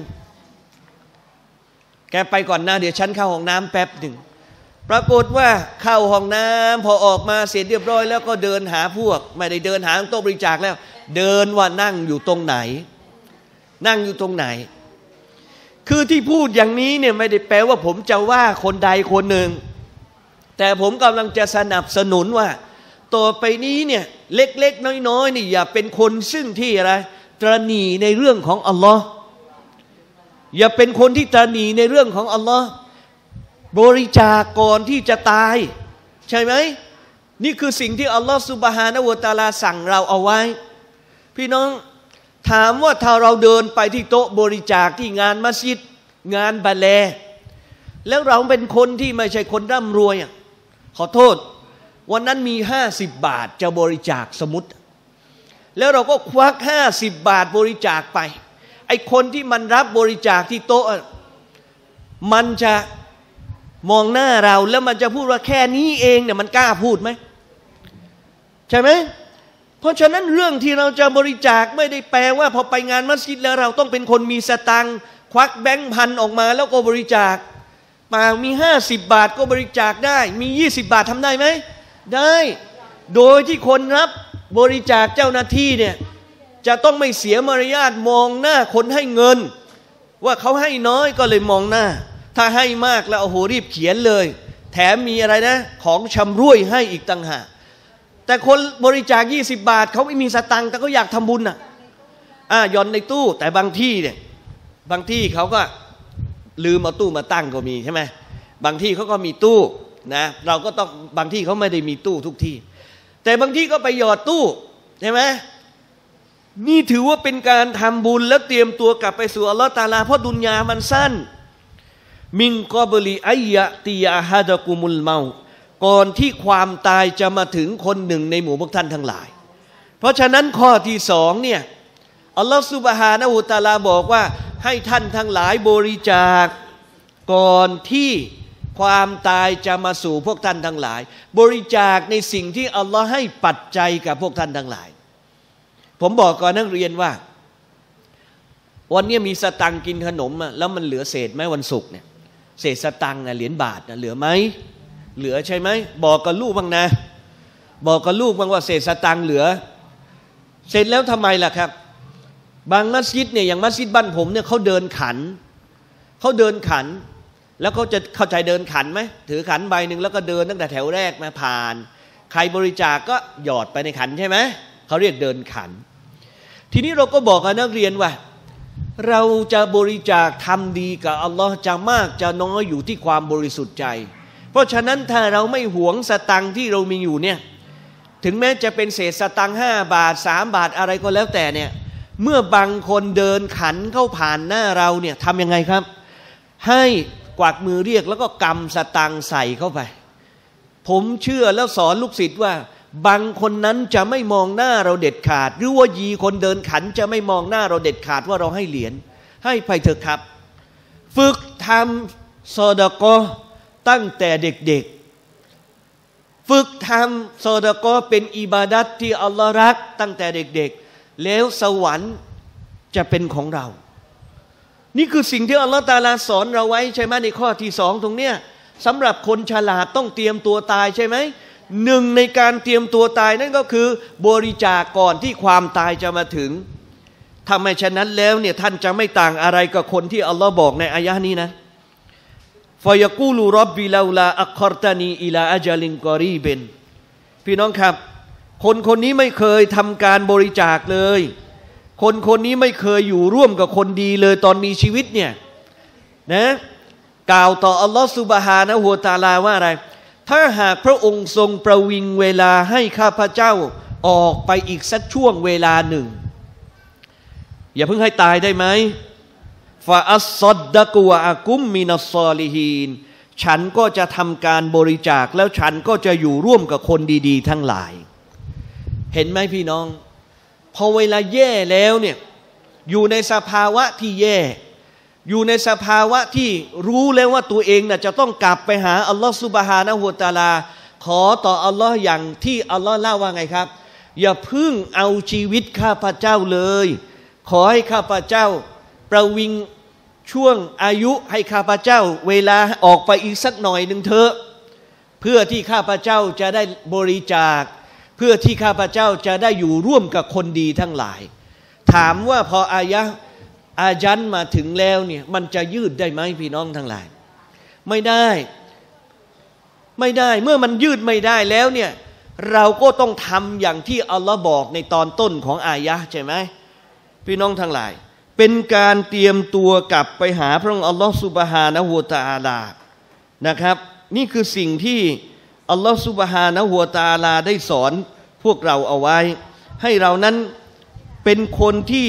แกไปก่อนหน้าเดี๋ยวฉันเข้าห้องน้ำแป๊บหนึ่งปรากฏว่าเข้าห้องน้ำพอออกมาเสร็จเรียบร้อยแล้วก็เดินหาพวกไม่ได้เดินหาโต๊ะบริจาคแล้วเดินว่านั่งอยู่ตรงไหนนั่งอยู่ตรงไหนคือที่พูดอย่างนี้เนี่ยไม่ได้แปลว่าผมจะว่าคนใดคนหนึ่งแต่ผมกำลังจะสนับสนุนว่าต่อไปนี้เนี่ยเล็กๆน้อยๆนี่อย่าเป็นคนซึ่งที่อะไรตระหนี่ในเรื่องของอัลลอฮ์อย่าเป็นคนที่ตระหนี่ในเรื่องของอัลลอฮ์บริจาคก่อนที่จะตายใช่ไหมนี่คือสิ่งที่อัลลอฮ์ซุบฮานะฮูวะตะอาลาสั่งเราเอาไว้พี่น้องถามว่าถ้าเราเดินไปที่โต๊ะบริจาคที่งานมัสยิดงานบะแลแล้วเราเป็นคนที่ไม่ใช่คนร่ำรวยขอโทษวันนั้นมีห้าสิบบาทจะบริจาคสมมุติแล้วเราก็ควักห้าสิบบาทบริจาคไปไอ้คนที่มันรับบริจาคที่โต๊ะมันจะมองหน้าเราแล้วมันจะพูดว่าแค่นี้เองเนี่ยมันกล้าพูดไหมใช่ไหมเพราะฉะนั้นเรื่องที่เราจะบริจาคไม่ได้แปลว่าพอไปงานมัสยิดแล้วเราต้องเป็นคนมีสตังค์ควักแบงค์พันออกมาแล้วก็บริจาคป่าวมีห้าสิบบาทก็บริจาคได้มียี่สิบบาททำได้ไหมได้โดยที่คนรับบริจาคเจ้าหน้าที่เนี่ยจะต้องไม่เสียมารยาทมองหน้าคนให้เงินว่าเขาให้น้อยก็เลยมองหน้าถ้าให้มากแล้วโอ้โหรีบเขียนเลยแถมมีอะไรนะของชำร่วยให้อีกต่างหากแต่คนบริจาคยี่สิบบาทเขาไม่มีสตังค์แต่เขาอยากทำบุญนะอ่ะย้อนในตู้แต่บางที่เนี่ยบางที่เขาก็ลืมเอาตู้มาตั้งก็มีใช่ไหมบางที่เขาก็มีตู้นะเราก็ต้องบางที่เขาไม่ได้มีตู้ทุกที่แต่บางที่ก็ไปหยอดตู้ใช่ไหมนี่ถือว่าเป็นการทำบุญแล้วเตรียมตัวกลับไปสู่อัลลอฮฺตะอาลาเพราะดุนยามันสั้นมินกอบลิอัยยะติยะฮะดะกุมุลเมาก่อนที่ความตายจะมาถึงคนหนึ่งในหมู่พวกท่านทั้งหลายเพราะฉะนั้นข้อที่สองเนี่ยอัลลอฮฺซุบฮานะฮูวะตะอาลาบอกว่าให้ท่านทั้งหลายบริจาคก่อนที่ความตายจะมาสู่พวกท่านทั้งหลายบริจาคในสิ่งที่อัลลอฮ์ให้ปัจจัยกับพวกท่านทั้งหลายผมบอกก่อนนักเรียนว่าวันนี้มีสตังกินขนมแล้วมันเหลือเศษไหมวันศุกร์เนี่ยเศษสตังนะเหรียญบาทนะเหลือไหมเหลือใช่ไหมบอกกับลูกบ้างนะบอกกับลูกบ้างว่าเศษสตังเหลือเสร็จแล้วทำไมล่ะครับบางมัสยิดเนี่ยอย่างมัสยิดบ้านผมเนี่ยเขาเดินขันเขาเดินขันแล้วเขาจะเข้าใจเดินขันไหมถือขันใบหนึ่งแล้วก็เดินตั้งแต่แถวแรกมาผ่านใครบริจาค ก, ก็หยอดไปในขันใช่ไหมเขาเรียกเดินขันทีนี้เราก็บอกกับนักเรียนว่าเราจะบริจาคทำดีกับอัลลอฮ์จะมากจะน้อยอยู่ที่ความบริสุทธิ์ใจเพราะฉะนั้นถ้าเราไม่หวงสตังที่เรามีอยู่เนี่ยถึงแม้จะเป็นเศษสตังห้าบาทสามบาทอะไรก็แล้วแต่เนี่ยเมื่อบางคนเดินขันเข้าผ่านหน้าเราเนี่ยทำยังไงครับให้กวักมือเรียกแล้วก็กำสตังใส่เข้าไปผมเชื่อแล้วสอนลูกศิษย์ว่าบางคนนั้นจะไม่มองหน้าเราเด็ดขาดหรือว่ายีคนเดินขันจะไม่มองหน้าเราเด็ดขาดว่าเราให้เหรียญให้ไปเถอะครับฝึกทำซอดะกอตั้งแต่เด็กๆฝึกทำซอดะกอเป็นอิบาดัตที่อัลลอฮ์รักตั้งแต่เด็กๆแล้วสวรรค์จะเป็นของเรานี่คือสิ่งที่อัลลอฮฺตะอาลาสอนเราไว้ใช่ไหมในข้อที่สองตรงเนี้ยสำหรับคนฉลาดต้องเตรียมตัวตายใช่ไหมหนึ่งในการเตรียมตัวตายนั่นก็คือบริจาค ก, ก่อนที่ความตายจะมาถึงถ้าไม่ฉะนั้นแล้วเนี่ยท่านจะไม่ต่างอะไรกับคนที่อัลลอฮฺบอกในอายะห์นี้นะฟายกูลูร็อบบิลาลาอัครตานีอิลาอัจลินกอรีเบนพี่น้องครับคนคนนี้ไม่เคยทำการบริจาคเลยคนคนนี้ไม่เคยอยู่ร่วมกับคนดีเลยตอนมีชีวิตเนี่ยนะกล่าวต่ออัลลอฮฺซุบฮานะฮูวะตะอาลาว่าอะไรถ้าหากพระองค์ทรงประวิงเวลาให้ข้าพเจ้าออกไปอีกสักช่วงเวลาหนึ่งอย่าเพิ่งให้ตายได้ไหมฟาอัสซอดดะกุวะอะกุมมินัสซอลิฮีนฉันก็จะทำการบริจาคแล้วฉันก็จะอยู่ร่วมกับคนดีๆทั้งหลายเห็นไหมพี่น้องพอเวลาแย่แล้วเนี่ยอยู่ในสภาวะที่แย่ อยู่ในสภาวะที่รู้แล้วว่าตัวเองน่ะจะต้องกลับไปหาอัลลอฮฺซุบฮานะฮูวะตะอาลาขอต่ออัลลอฮ์อย่างที่อัลลอฮ์เล่าว่าไงครับอย่าพึ่งเอาชีวิตข้าพเจ้าเลยขอให้ข้าพเจ้าประวิงช่วงอายุให้ข้าพเจ้าเวลาออกไปอีกสักหน่อยหนึ่งเถอะเพื่อที่ข้าพเจ้าจะได้บริจาคเพื่อที่ข้าพเจ้าจะได้อยู่ร่วมกับคนดีทั้งหลายถามว่าพออายะอาญันมาถึงแล้วเนี่ยมันจะยืดได้ไหมพี่น้องทั้งหลายไม่ได้ไม่ได้เมื่อมันยืดไม่ได้แล้วเนี่ยเราก็ต้องทำอย่างที่อัลลอฮ์บอกในตอนต้นของอายะใช่ไหมพี่น้องทั้งหลายเป็นการเตรียมตัวกลับไปหาพระองค์อัลลอฮ์ซุบฮานะฮูวะตะอาลานะครับนี่คือสิ่งที่อัลลอฮ์ซุบฮานะฮูวะตะอาลาได้สอนพวกเราเอาไว้ให้เรานั้นเป็นคนที่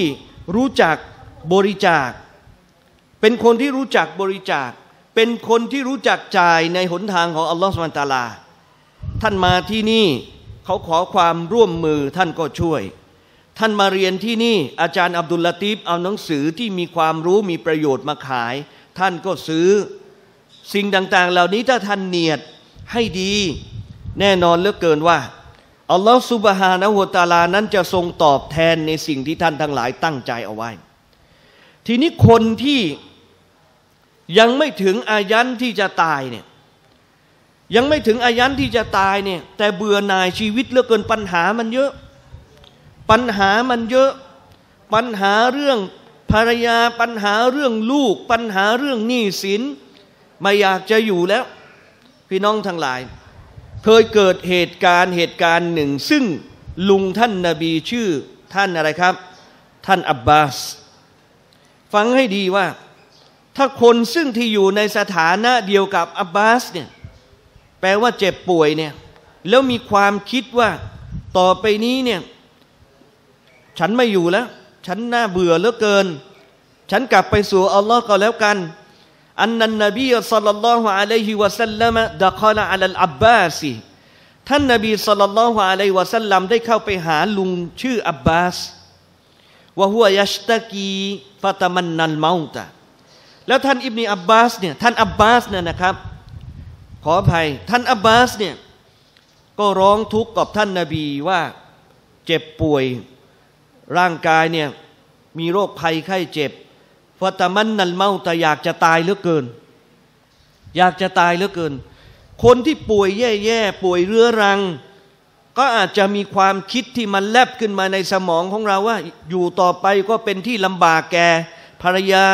รู้จักบริจาคเป็นคนที่รู้จักบริจาคเป็นคนที่รู้จักจ่ายในหนทางของอัลลอฮ์ซุบฮานะฮูวะตะอาลาท่านมาที่นี่เขาขอความร่วมมือท่านก็ช่วยท่านมาเรียนที่นี่อาจารย์อับดุลลาตีฟเอาหนังสือที่มีความรู้มีประโยชน์มาขายท่านก็ซื้อสิ่งต่างๆเหล่านี้ถ้าท่านเนียดให้ดีแน่นอนเหลือเกินว่าอัลลอฮฺซุบฮานะฮูวะตะอาลานั้นจะทรงตอบแทนในสิ่งที่ท่านทั้งหลายตั้งใจเอาไว้ทีนี้คนที่ยังไม่ถึงอายันที่จะตายเนี่ยยังไม่ถึงอายันที่จะตายเนี่ยแต่เบื่อหน่ายชีวิตเหลือเกินปัญหามันเยอะปัญหามันเยอะปัญหาเรื่องภรรยาปัญหาเรื่องลูกปัญหาเรื่องหนี้สินไม่อยากจะอยู่แล้วพี่น้องทั้งหลายเคยเกิดเหตุการณ์เหตุการณ์หนึ่งซึ่งลุงท่านนบีชื่อท่านอะไรครับท่านอับบาสฟังให้ดีว่าถ้าคนซึ่งที่อยู่ในสถานะเดียวกับอับบาสเนี่ยแปลว่าเจ็บป่วยเนี่ยแล้วมีความคิดว่าต่อไปนี้เนี่ยฉันไม่อยู่แล้วฉันน่าเบื่อเหลือเกินฉันกลับไปสู่อัลลอฮ์ก็แล้วกันอันนันนบีสัลลัลลอฮุอะลัยฮิวะสัลลัมดะคอละอะลัลอับบาสท่านนบีสัลลัลลอฮุอะลัยฮิวะสัลลัมได้เข้าไปหาลุงชื่ออับบาสวะฮุวะยัชตะกีฟะตะมันนัลเมาตะแล้วท่านอิบนุอับบาสเนี่ยท่านอับบาสเนี่ยนะครับขออภัยท่านอับบาสเนี่ยก็ร้องทุกข์กับท่านนบีว่าเจ็บป่วยร่างกายเนี่ยมีโรคภัยไข้เจ็บฟะตะมันนัลเมาตะอยากจะตายเหลือเกินอยากจะตายเหลือเกินคนที่ป่วยแย่ๆป่วยเรื้อรังก็อาจจะมีความคิดที่มันแลบขึ้นมาในสมองของเราว่าอยู่ต่อไปก็เป็นที่ลำบากแก่ภรรยา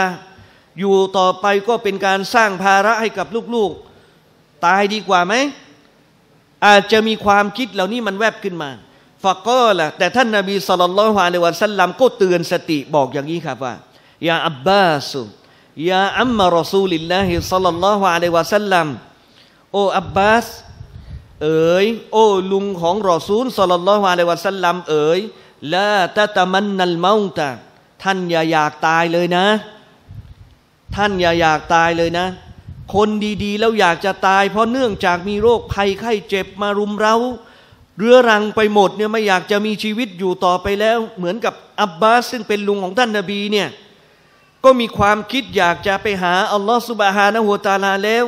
อยู่ต่อไปก็เป็นการสร้างภาระให้กับลูกๆตายดีกว่าไหมอาจจะมีความคิดเหล่านี้มันแวบขึ้นมาฟะกอละแต่ท่านนบีศ็อลลัลลอฮุอะลัยฮิวะซัลลัมก็เตือนสติบอกอย่างนี้ครับว่ายาอับบาสยาอัมมะรอซูลิลลาฮิศ็อลลัลลอฮุอะลัยฮิวะซัลลัมโออับบาสเอ๋ยโอลุงของรอซูลศ็อลลัลลอฮุอะลัยฮิวะซัลลัมเอ๋ยลาตะตะมันนัลเมาตะท่านอย่าอยากตายเลยนะท่านอย่าอยากตายเลยนะคนดีๆแล้วอยากจะตายเพราะเนื่องจากมีโรคภัยไข้เจ็บมารุมเร้าเรื้อรังไปหมดเนี่ยไม่อยากจะมีชีวิตอยู่ต่อไปแล้วเหมือนกับอับบาสซึ่งเป็นลุงของท่านนบีเนี่ยก็มีความคิดอยากจะไปหาอัลลอฮฺซุบฮานะฮูวะตะอาลาแล้ว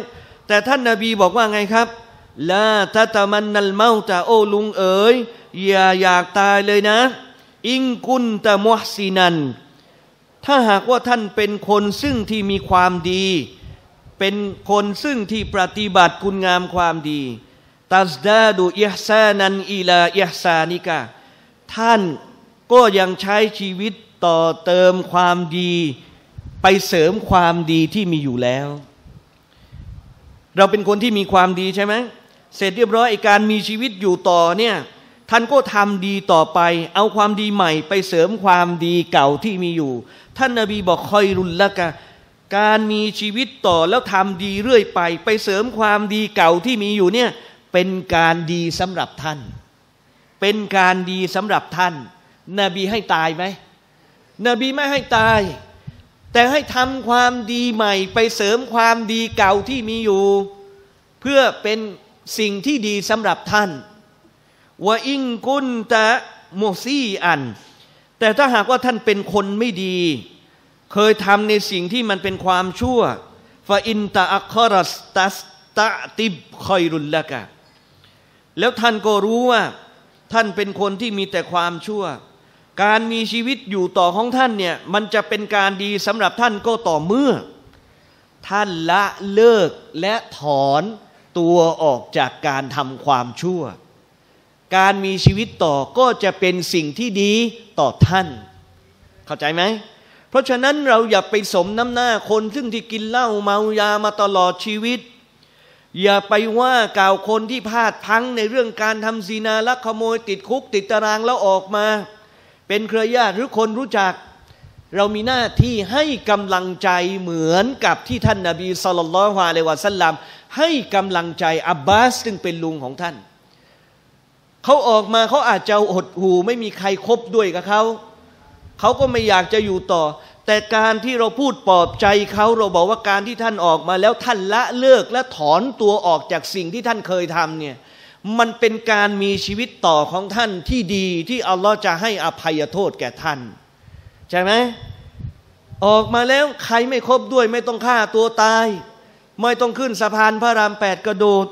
แต่ท่านนบีบอกว่าไงครับลาตะตะมันนัลเมาตะโอลุงเอ๋ยอย่าอยากตายเลยนะอิงกุนตะมุฮซินันถ้าหากว่าท่านเป็นคนซึ่งที่มีความดีเป็นคนซึ่งที่ปฏิบัติคุณงามความดีตัสดาดูอิห์ซานันอิลาอิห์ซานิกะท่านก็ยังใช้ชีวิตต่อเติมความดีไปเสริมความดีที่มีอยู่แล้วเราเป็นคนที่มีความดีใช่ไหมเสร็จเรียบร้อยไอ้การมีชีวิตอยู่ต่อเนี่ยท่านก็ทำดีต่อไปเอาความดีใหม่ไปเสริมความดีเก่าที่มีอยู่ท่านนบีบอกคอยรุลละกะการมีชีวิตต่อแล้วทำดีเรื่อยไปไปเสริมความดีเก่าที่มีอยู่เนี่ยเป็นการดีสำหรับท่านเป็นการดีสำหรับท่านนบีให้ตายไหมนบีไม่ให้ตายแต่ให้ทำความดีใหม่ไปเสริมความดีเก่าที่มีอยู่เพื่อเป็นสิ่งที่ดีสำหรับท่านวะอิงกุนตะมุซีอันแต่ถ้าหากว่าท่านเป็นคนไม่ดี เคยทำในสิ่งที่มันเป็นความชั่วฟาอินตะอัครัสตัสตะติบคอยรุลละกะแล้วท่านก็รู้ว่าท่านเป็นคนที่มีแต่ความชั่วการมีชีวิตอยู่ต่อของท่านเนี่ยมันจะเป็นการดีสำหรับท่านก็ต่อเมื่อท่านละเลิกและถอนตัวออกจากการทำความชั่วการมีชีวิตต่อก็จะเป็นสิ่งที่ดีต่อท่านเข้าใจไหมเพราะฉะนั้นเราอย่าไปสมน้ำหน้าคนซึ่งที่กินเหล้าเมายามาตลอดชีวิตอย่าไปว่ากล่าวคนที่พลาดพลั้งในเรื่องการทำซินาลักขโมยติดคุกติดตารางแล้วออกมาเป็นเครือญาติหรือคนรู้จักเรามีหน้าที่ให้กำลังใจเหมือนกับที่ท่านนบีศ็อลลัลลอฮุอะลัยฮิวะซัลลัมให้กำลังใจอับบาสซึ่งเป็นลุงของท่านเขาออกมาเขาอาจจะหดหู่ไม่มีใครคบด้วยกับเขาเขาก็ไม่อยากจะอยู่ต่อแต่การที่เราพูดปลอบใจเขาเราบอกว่าการที่ท่านออกมาแล้วท่านละเลิกและถอนตัวออกจากสิ่งที่ท่านเคยทำเนี่ยมันเป็นการมีชีวิตต่อของท่านที่ดีที่อัลลอฮ์จะให้อภัยโทษแก่ท่านใช่ไหมออกมาแล้วใครไม่คบด้วยไม่ต้องฆ่าตัวตายไม่ต้องขึ้นสะพานพระรามแปดกระโดด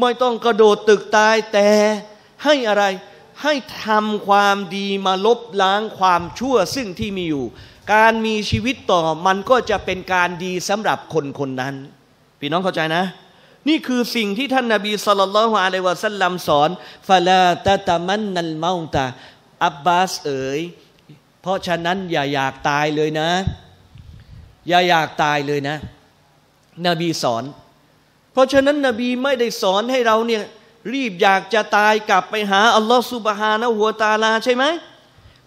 ไม่ต้องกระโดดตึกตายแต่ให้อะไรให้ทำความดีมาลบล้างความชั่วซึ่งที่มีอยู่การมีชีวิตต่อมันก็จะเป็นการดีสำหรับคนคนนั้นพี่น้องเข้าใจนะนี่คือสิ่งที่ท่านนบีศ็อลลัลลอฮุอะลัยฮิวะซัลลัมสอนฟะลาตะตะมันนัลเมาตะอับบาสเอ๋ยเพราะฉะนั้นอย่าอยากตายเลยนะอย่าอยากตายเลยนะนบีสอนเพราะฉะนั้นนบีไม่ได้สอนให้เราเนี่ยรีบอยากจะตายกลับไปหาอัลลอฮฺซุบฮานะฮูวะตะอาลาใช่ไหม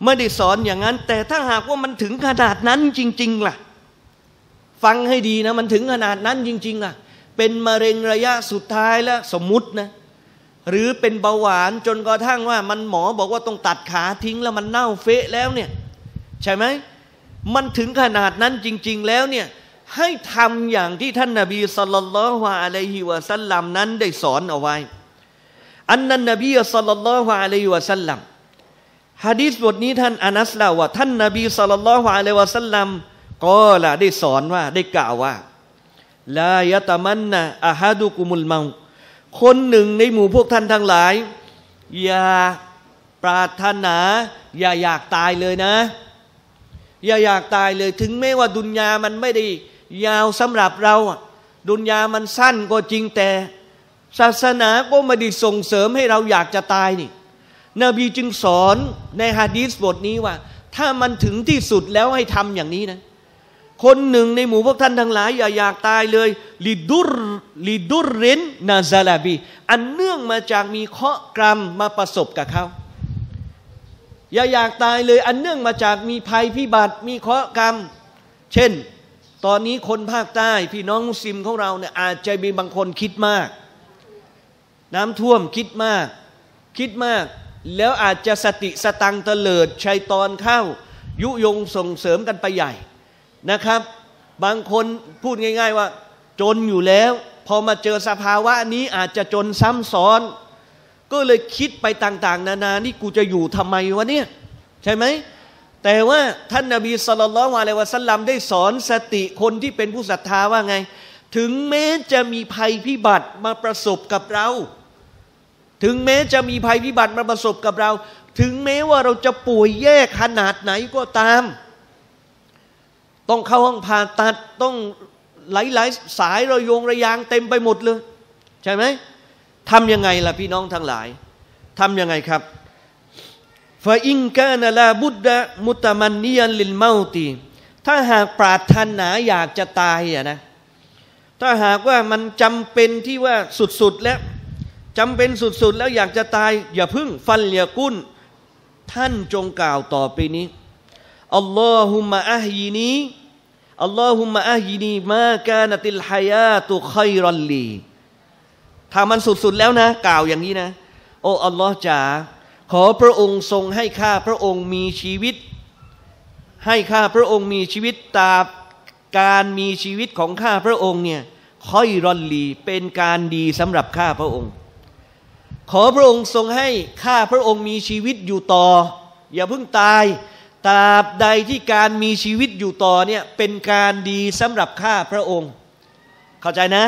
ไม่ได้สอนอย่างนั้นแต่ถ้าหากว่ามันถึงขนาดนั้นจริงๆล่ะฟังให้ดีนะมันถึงขนาดนั้นจริงๆล่ะเป็นมะเร็งระยะสุดท้ายแล้วสมมุตินะหรือเป็นเบาหวานจนกระทั่งว่ามันหมอบอกว่าต้องตัดขาทิ้งแล้วมันเน่าเฟะแล้วเนี่ยใช่ไหมมันถึงขนาดนั้นจริงๆแล้วเนี่ยให้ทำอย่างที่ท่านนบีศ็อลลัลลอฮุอะลัยฮิวะซัลลัมนั้นได้สอนเอาไว้อันนั้นนบีศ็อลลัลลอฮุอะลัยฮิวะซัลลัมหะดีษบทนี้ท่านอานัสเล่าว่าท่านนบีศ็อลลัลลอฮุอะลัยฮิวะซัลลัมก็ละได้สอนว่าได้กล่าวว่าลายะตะมันนะอะฮะดุกุมุลเมาคนหนึ่งในหมู่พวกท่านทั้งหลายอย่าปรารถนาอย่าอยากตายเลยนะอย่าอยากตายเลยถึงแม้ว่าดุนยามันไม่ได้ยาวสำหรับเราดุนยามันสั้นก็จริงแต่ศาสนาก็ไม่ได้ส่งเสริมให้เราอยากจะตายนี่นบีจึงสอนในหะดีษบทนี้ว่าถ้ามันถึงที่สุดแล้วให้ทำอย่างนี้นะคนหนึ่งในหมู่พวกท่านทั้งหลายอย่าอยากตายเลยลิดุรลิดุรเรนนาซาลาบีอันเนื่องมาจากมีเคราะห์กรรมมาประสบกับเขาอย่าอยากตายเลยอันเนื่องมาจากมีภัยพิบัติมีเคราะห์กรรมเช่นตอนนี้คนภาคใต้พี่น้องมุสลิมของเราเนี่ยอาจจะมีบางคนคิดมากน้ำท่วมคิดมากคิดมากแล้วอาจจะสติสตังเตลิดชัยตอนเข้ายุยงส่งเสริมกันไปใหญ่นะครับบางคนพูดง่ายๆว่าจนอยู่แล้วพอมาเจอสภาวะนี้อาจจะจนซ้ำซ้อนก็เลยคิดไปต่างๆนานานี่กูจะอยู่ทำไมวะเนี่ยใช่ไหมแต่ว่าท่านนบีศ็อลลัลลอฮุอะลัยฮิวะซัลลัมได้สอนสติคนที่เป็นผู้ศรัทธาว่าไงถึงแม้จะมีภัยพิบัติมาประสบกับเราถึงแม้จะมีภัยพิบัติมาประสบกับเราถึงแม้ว่าเราจะป่วยแย่ขนาดไหนก็ตามต้องเข้าห้องผ่าตัดต้องหลายๆสายระยงระยางเต็มไปหมดเลยใช่ไหมทำยังไงล่ะพี่น้องทั้งหลายทำยังไงครับฟาอิงกานะลาบุดดะมุตะมันนียันลิลเมาตีถ้าหากปรารถนาอยากจะตายอะนะถ้าหากว่ามันจำเป็นที่ว่าสุดๆแล้วจำเป็นสุดๆแล้วอยากจะตายอย่าพึ่งฟัลยะกุนท่านจงกล่าวต่อไปนี้อัลลอฮุมะอะฮยินีอัลลอฮุมะอะฮยินีมากานะติลฮายาตุค็อยรัลลีถ้ามันสุดๆแล้วนะกล่าวอย่างนี้นะโอ้อัลลอฮ์จ๋าขอพระองค์ทรงให้ข้าพระองค์มีชีวิตให้ข้าพระองค์มีชีวิตตามการมีชีวิตของข้าพระองค์เนี่ยค็อยรัลลีเป็นการดีสำหรับข้าพระองค์ขอพระองค์ทรงให้ข้าพระองค์มีชีวิตอยู่ต่ออย่าเพิ่งตาย ตราบใดที่การมีชีวิตอยู่ต่อเนี่ยเป็นการดีสำหรับข้าพระองค์เข้าใจนะ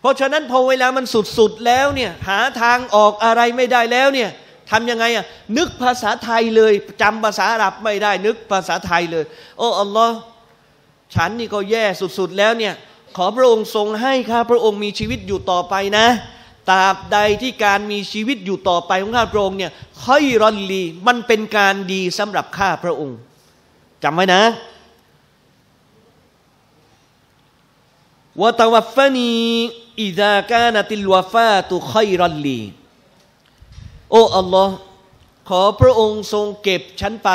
เพราะฉะนั้นพอเวลามันสุดๆแล้วเนี่ยหาทางออกอะไรไม่ได้แล้วเนี่ยทำยังไงอ่ะนึกภาษาไทยเลยจำภาษาอาหรับไม่ได้นึกภาษาไทยเลยโอ้อัลลอฮ์ฉันนี่ก็แย่สุดๆแล้วเนี่ยขอพระองค์ทรงให้ข้าพระองค์มีชีวิตอยู่ต่อไปนะตราบใดที่การมีชีวิตอยู่ต่อไปของข้าพระองค์เนี่ยค่อยรอนลีมันเป็นการดีสำหรับข้าพระองค์จำไว้นะวะตะวัฟฟะนีอิซากานะติลวะฟาตุค่อยรอนลีโอ้อัลลอฮ์ขอพระองค์ทรงเก็บฉันไป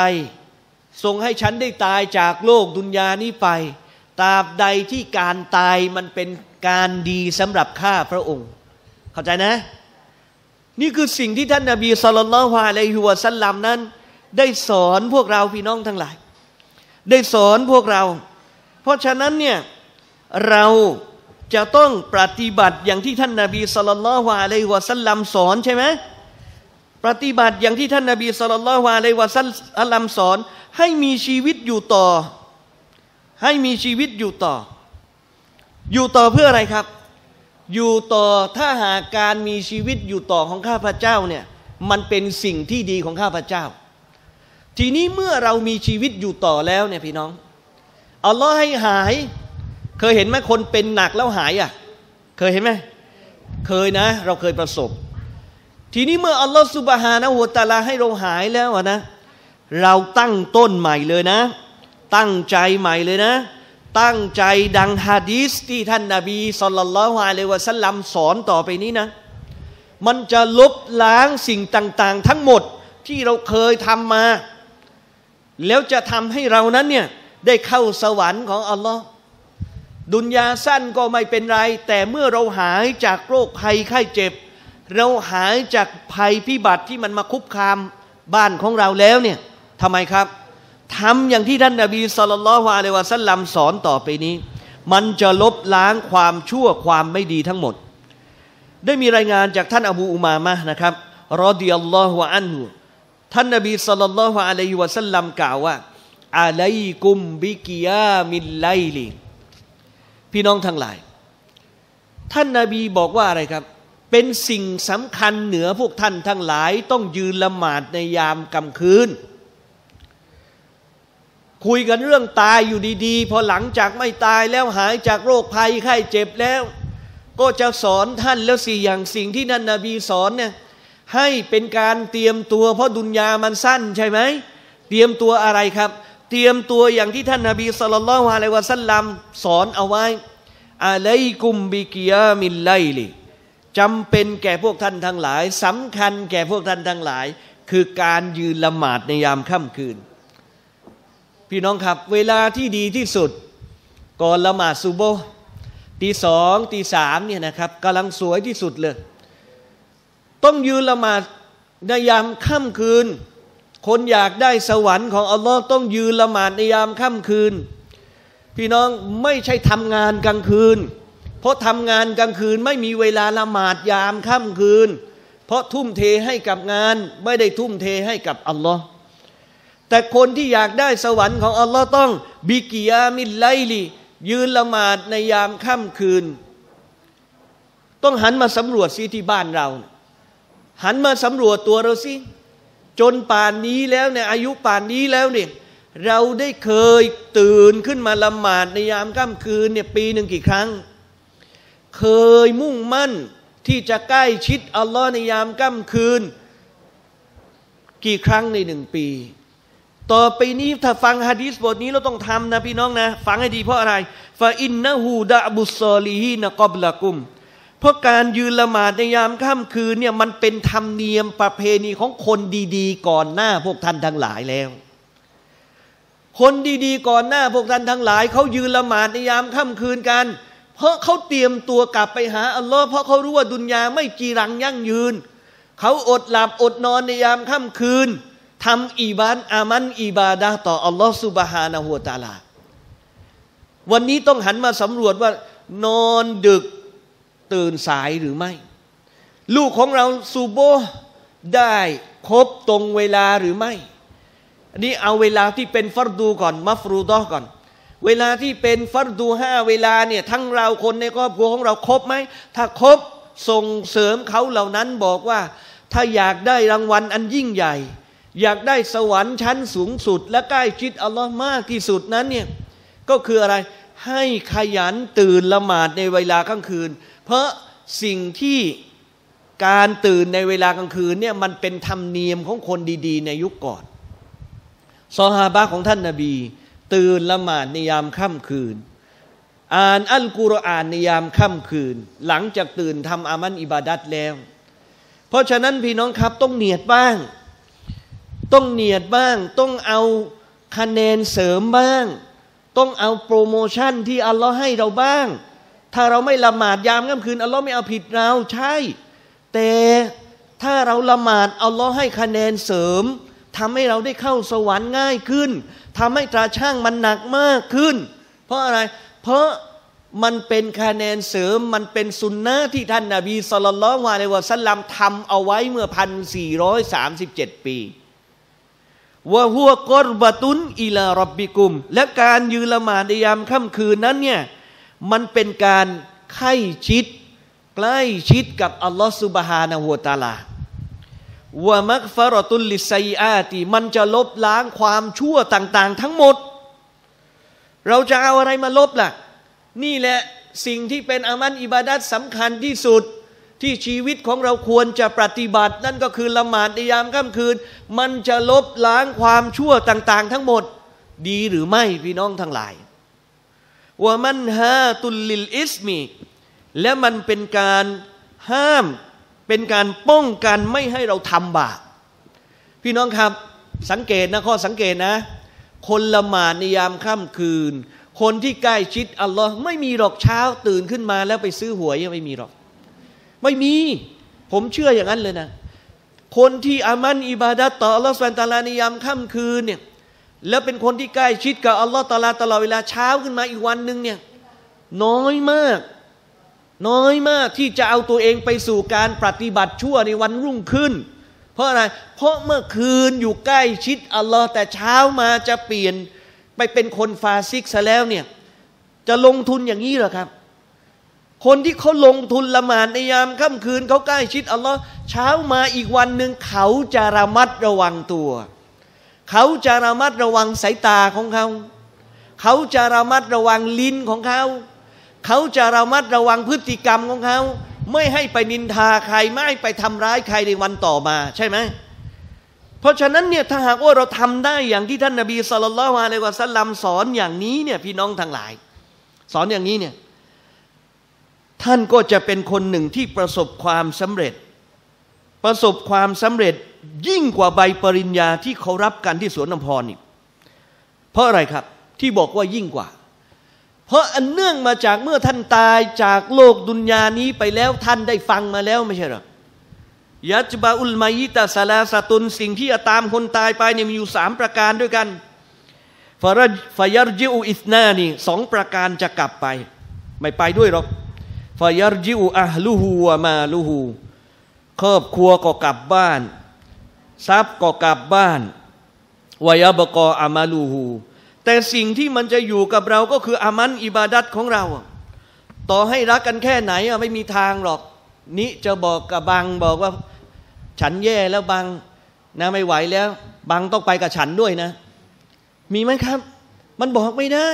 ทรงให้ฉันได้ตายจากโลกดุนยานี้ไปตราบใดที่การตายมันเป็นการดีสำหรับข้าพระองค์เข้าใจนะนี่คือสิ่งที่ท่านนบีศ็อลลัลลอฮุอะลัยฮิวะซัลลัมนั้นได้สอนพวกเราพี่น้องทั้งหลายได้สอนพวกเราเพราะฉะนั้นเนี่ยเราจะต้องปฏิบัติอย่างที่ท่านนบีศ็อลลัลลอฮุอะลัยฮิวะซัลลัมสอนใช่ไหมปฏิบัติอย่างที่ท่านนบีศ็อลลัลลอฮุอะลัยฮิวะซัลลัมสอนให้มีชีวิตอยู่ต่อให้มีชีวิตอยู่ต่ออยู่ต่อเพื่ออะไรครับอยู่ต่อถ้าหากการมีชีวิตอยู่ต่อของข้าพเจ้าเนี่ยมันเป็นสิ่งที่ดีของข้าพเจ้าทีนี้เมื่อเรามีชีวิตอยู่ต่อแล้วเนี่ยพี่น้องอัลลอฮ์ให้หายเคยเห็นไหมคนเป็นหนักแล้วหายอ่ะเคยเห็นไหมเคยนะเราเคยประสบทีนี้เมื่ออัลลอฮ์ซุบฮานะฮูวะตะอาลาให้เราหายแล้วนะเราตั้งต้นใหม่เลยนะตั้งใจใหม่เลยนะตั้งใจดังฮะดีษที่ท่านนบีศ็อลลัลลอฮุอะลัยฮิวะซัลลัมสอนต่อไปนี้นะมันจะลบล้างสิ่งต่างๆทั้งหมดที่เราเคยทำมาแล้วจะทำให้เรานั้นเนี่ยได้เข้าสวรรค์ของอัลลอฮ์ดุนยาสั้นก็ไม่เป็นไรแต่เมื่อเราหายจากโรคภัยไข้เจ็บเราหายจากภัยพิบัติที่มันมาคุกคามบ้านของเราแล้วเนี่ยทำไมครับทำอย่างที่ท่านนบีศ็อลลัลลอฮุอะลัยฮิวะซัลลัมสอนต่อไปนี้มันจะลบล้างความชั่วความไม่ดีทั้งหมดได้มีรายงานจากท่านอบูอุมามะห์นะครับรอฎิยัลลอฮุอันฮุท่านนบีศ็อลลัลลอฮุอะลัยฮิวะซัลลัมกล่าวว่าอะลัยกุมบิกิยามิลไลลิพี่น้องทั้งหลายท่านนบีบอกว่าอะไรครับเป็นสิ่งสำคัญเหนือพวกท่านทั้งหลายต้องยืนละหมาดในยามกลางคืนคุยกันเรื่องตายอยู่ดีๆพอหลังจากไม่ตายแล้วหายจากโรคภัยไข้เจ็บแล้วก็จะสอนท่านแล้วสี่อย่างสิ่งที่นั่นนบีสอนเนี่ยให้เป็นการเตรียมตัวเพราะดุนยามันสั้นใช่ไหมเตรียมตัวอะไรครับเตรียมตัวอย่างที่ท่านนบีศ็อลลัลลอฮุอะลัยฮิวะซัลลัมสอนเอาไว้อะลัยกุมบิกิยามิลไลลิจำเป็นแก่พวกท่านทั้งหลายสำคัญแก่พวกท่านทั้งหลายคือการยืนละหมาดในยามค่ำคืนพี่น้องครับเวลาที่ดีที่สุดก่อนละหมาดซุโบห์ตีสองตีสามเนี่ยนะครับกำลังสวยที่สุดเลยต้องยืนละหมาดในยามค่ำคืนคนอยากได้สวรรค์ของอัลลอฮ์ต้องยืนละหมาดในยามค่ำคืนพี่น้องไม่ใช่ทำงานกลางคืนเพราะทำงานกลางคืนไม่มีเวลาละหมาดยามค่ำคืนเพราะทุ่มเทให้กับงานไม่ได้ทุ่มเทให้กับอัลลอฮ์แต่คนที่อยากได้สวรรค์ของอัลลอฮ์ต้องบิกิยามิลไลลิยืนละหมาดในยามค่ำคืนต้องหันมาสำรวจซิที่บ้านเราหันมาสำรวจตัวเราซิจนป่านนี้แล้วเนี่ยอายุป่านนี้แล้วเนี่ยเราได้เคยตื่นขึ้นมาละหมาดในยามค่ำคืนเนี่ยปีหนึ่งกี่ครั้งเคยมุ่งมั่นที่จะใกล้ชิดอัลลอฮ์ในยามค่ำคืนกี่ครั้งในหนึ่งปีต่อไปนี้ถ้าฟังฮะดีษบทนี้เราต้องทำนะพี่น้องนะฟังให้ดีเพราะอะไรฟาอินนะฮูดะบุสซอลีฮีนะกอบละกุมเพราะการยืนละหมาดในยามค่ำคืนเนี่ยมันเป็นธรรมเนียมประเพณีของคนดีๆก่อนหน้าพวกท่านทั้งหลายแล้วคนดีๆก่อนหน้าพวกท่านทั้งหลายเขายืนละหมาดในยามค่ำคืนกันเพราะเขาเตรียมตัวกลับไปหาอัลลอฮ์เพราะเขารู้ว่าดุนยาไม่จีรังยั่งยืนเขาอดหลับอดนอนในยามค่ำคืนทำอีบานอามันอีบาดะต่ออัลลอฮ์ซุบฮานะฮูวะตะอาลาวันนี้ต้องหันมาสำรวจว่านอนดึกตื่นสายหรือไม่ลูกของเราซุโบห์ได้ครบตรงเวลาหรือไม่ นี่เอาเวลาที่เป็นฟัรดูก่อนมัฟรูดอก่อนเวลาที่เป็นฟัรดูห้าเวลาเนี่ยทั้งเราคนในครอบครัวของเราครบไหมถ้าครบส่งเสริมเขาเหล่านั้นบอกว่าถ้าอยากได้รางวัลอันยิ่งใหญ่อยากได้สวรรค์ชั้นสูงสุดและใกล้ชิดอัลลอฮ์มากที่สุดนั้นเนี่ยก็คืออะไรให้ขยันตื่นละหมาดในเวลากลางคืนเพราะสิ่งที่การตื่นในเวลากลางคืนเนี่ยมันเป็นธรรมเนียมของคนดีๆในยุคก่อนซอฮาบะของท่านนบีตื่นละหมาดในยามค่ำคืนอ่านอัลกุรอานในยามค่ำคืนหลังจากตื่นทำอามัลอิบาดัตแล้วเพราะฉะนั้นพี่น้องครับต้องเนียดบ้างต้องเนียดบ้างต้องเอาคะแนนเสริมบ้างต้องเอาโปรโมชั่นที่อัลลอฮ์ให้เราบ้างถ้าเราไม่ละหมาดยามค่ำคืนอัลลอฮ์ไม่เอาผิดเราใช่แต่ถ้าเราละหมาดอัลลอฮ์ให้คะแนนเสริมทำให้เราได้เข้าสวรรค์ง่ายขึ้นทำให้ตราช่างมันหนักมากขึ้นเพราะอะไรเพราะมันเป็นคะแนนเสริมมันเป็นสุนนะที่ท่านนบีศ็อลลัลลอฮุอะลัยฮิวะซัลลัมทำเอาไว้เมื่อหนึ่งพันสี่ร้อยสามสิบเจ็ดปีวะฮุวะกัรบะตุนอิลาร็อบบิกุมและการยืนละหมาดในยามค่ำคืนนั้นเนี่ยมันเป็นการใกล้ชิดใกล้ชิดกับอัลลอฮฺซุบฮานะฮูวะตะอาลาวะมักฟะเราะตุลลิซัยอาติมันจะลบล้างความชั่วต่างๆทั้งหมดเราจะเอาอะไรมาลบล่ะนี่แหละสิ่งที่เป็นอามัลอิบาดัตสำคัญที่สุดที่ชีวิตของเราควรจะปฏิบัตินั่นก็คือละหมาดในยามค่ำคืนมันจะลบล้างความชั่วต่างๆทั้งหมดดีหรือไม่พี่น้องทั้งหลายวะมันฮาตุลลิลอิสมีและมันเป็นการห้ามเป็นการป้องกันไม่ให้เราทำบาปพี่น้องครับสังเกตนะข้อสังเกตนะคนละหมาดในยามค่ำคืนคนที่ใกล้ชิดอัลลอฮ์ไม่มีหรอกเช้าตื่นขึ้นมาแล้วไปซื้อหวยยังไม่มีหรอกไม่มีผมเชื่ออย่างนั้นเลยนะคนที่อามัลอิบาดะห์ต่ออัลลอฮ์ซุบฮานะฮูวะตะอาลาในยามค่ำคืนเนี่ยแล้วเป็นคนที่ใกล้ชิดกับอัลลอฮ์ตะอาลาตลอดเวลาเช้าขึ้นมาอีกวันหนึ่งเนี่ยน้อยมากน้อยมากที่จะเอาตัวเองไปสู่การปฏิบัติชั่วในวันรุ่งขึ้นเพราะอะไรเพราะเมื่อคืนอยู่ใกล้ชิดอัลลอฮ์แต่เช้ามาจะเปลี่ยนไปเป็นคนฟาซิกซะแล้วเนี่ยจะลงทุนอย่างนี้เหรอครับคนที่เขาลงทุนละหมาดในยามค่ำคืนเขาใกล้ชิดอัลลอฮ์เช้ามาอีกวันหนึ่งเขาจะระมัดระวังตัวเขาจะระมัดระวังสายตาของเขาเขาจะระมัดระวังลิ้นของเขาเขาจะระมัดระวังพฤติกรรมของเขาไม่ให้ไปนินทาใครไม่ให้ไปทำร้ายใครในวันต่อมาใช่ไหมเพราะฉะนั้นเนี่ยถ้าหากว่าเราทำได้อย่างที่ท่านนบีศ็อลลัลลอฮุอะลัยฮิวะซัลลัมสอนอย่างนี้เนี่ยพี่น้องทั้งหลายสอนอย่างนี้เนี่ยท่านก็จะเป็นคนหนึ่งที่ประสบความสำเร็จประสบความสำเร็จยิ่งกว่าใบปริญญาที่เขารับกันที่สวนอัมพรนี่เพราะอะไรครับที่บอกว่ายิ่งกว่าเพราะอันเนื่องมาจากเมื่อท่านตายจากโลกดุนยานี้ไปแล้วท่านได้ฟังมาแล้วไม่ใช่หรอยัจบะอุลมายิตะซาลาซะตุนสิ่งที่จะตามคนตายไปเนี่ยมีอยู่สามประการด้วยกันฟะรัจฟะยัรจิอุอิสนานีสองประการจะกลับไปไม่ไปด้วยหรอกฟะยัรจิอุอะห์ลุฮูวะมาลุฮูครอบครัวก็กลับบ้านทรัพย์ก็กลับบ้านวะยับกออะมาลุฮูแต่สิ่งที่มันจะอยู่กับเราก็คืออามัลอิบาดัตของเราต่อให้รักกันแค่ไหนไม่มีทางหรอกนี่จะบอกกับบังบอกว่าฉันแย่แล้วบังนะไม่ไหวแล้วบังต้องไปกับฉันด้วยนะมีไหมครับมันบอกไม่ได้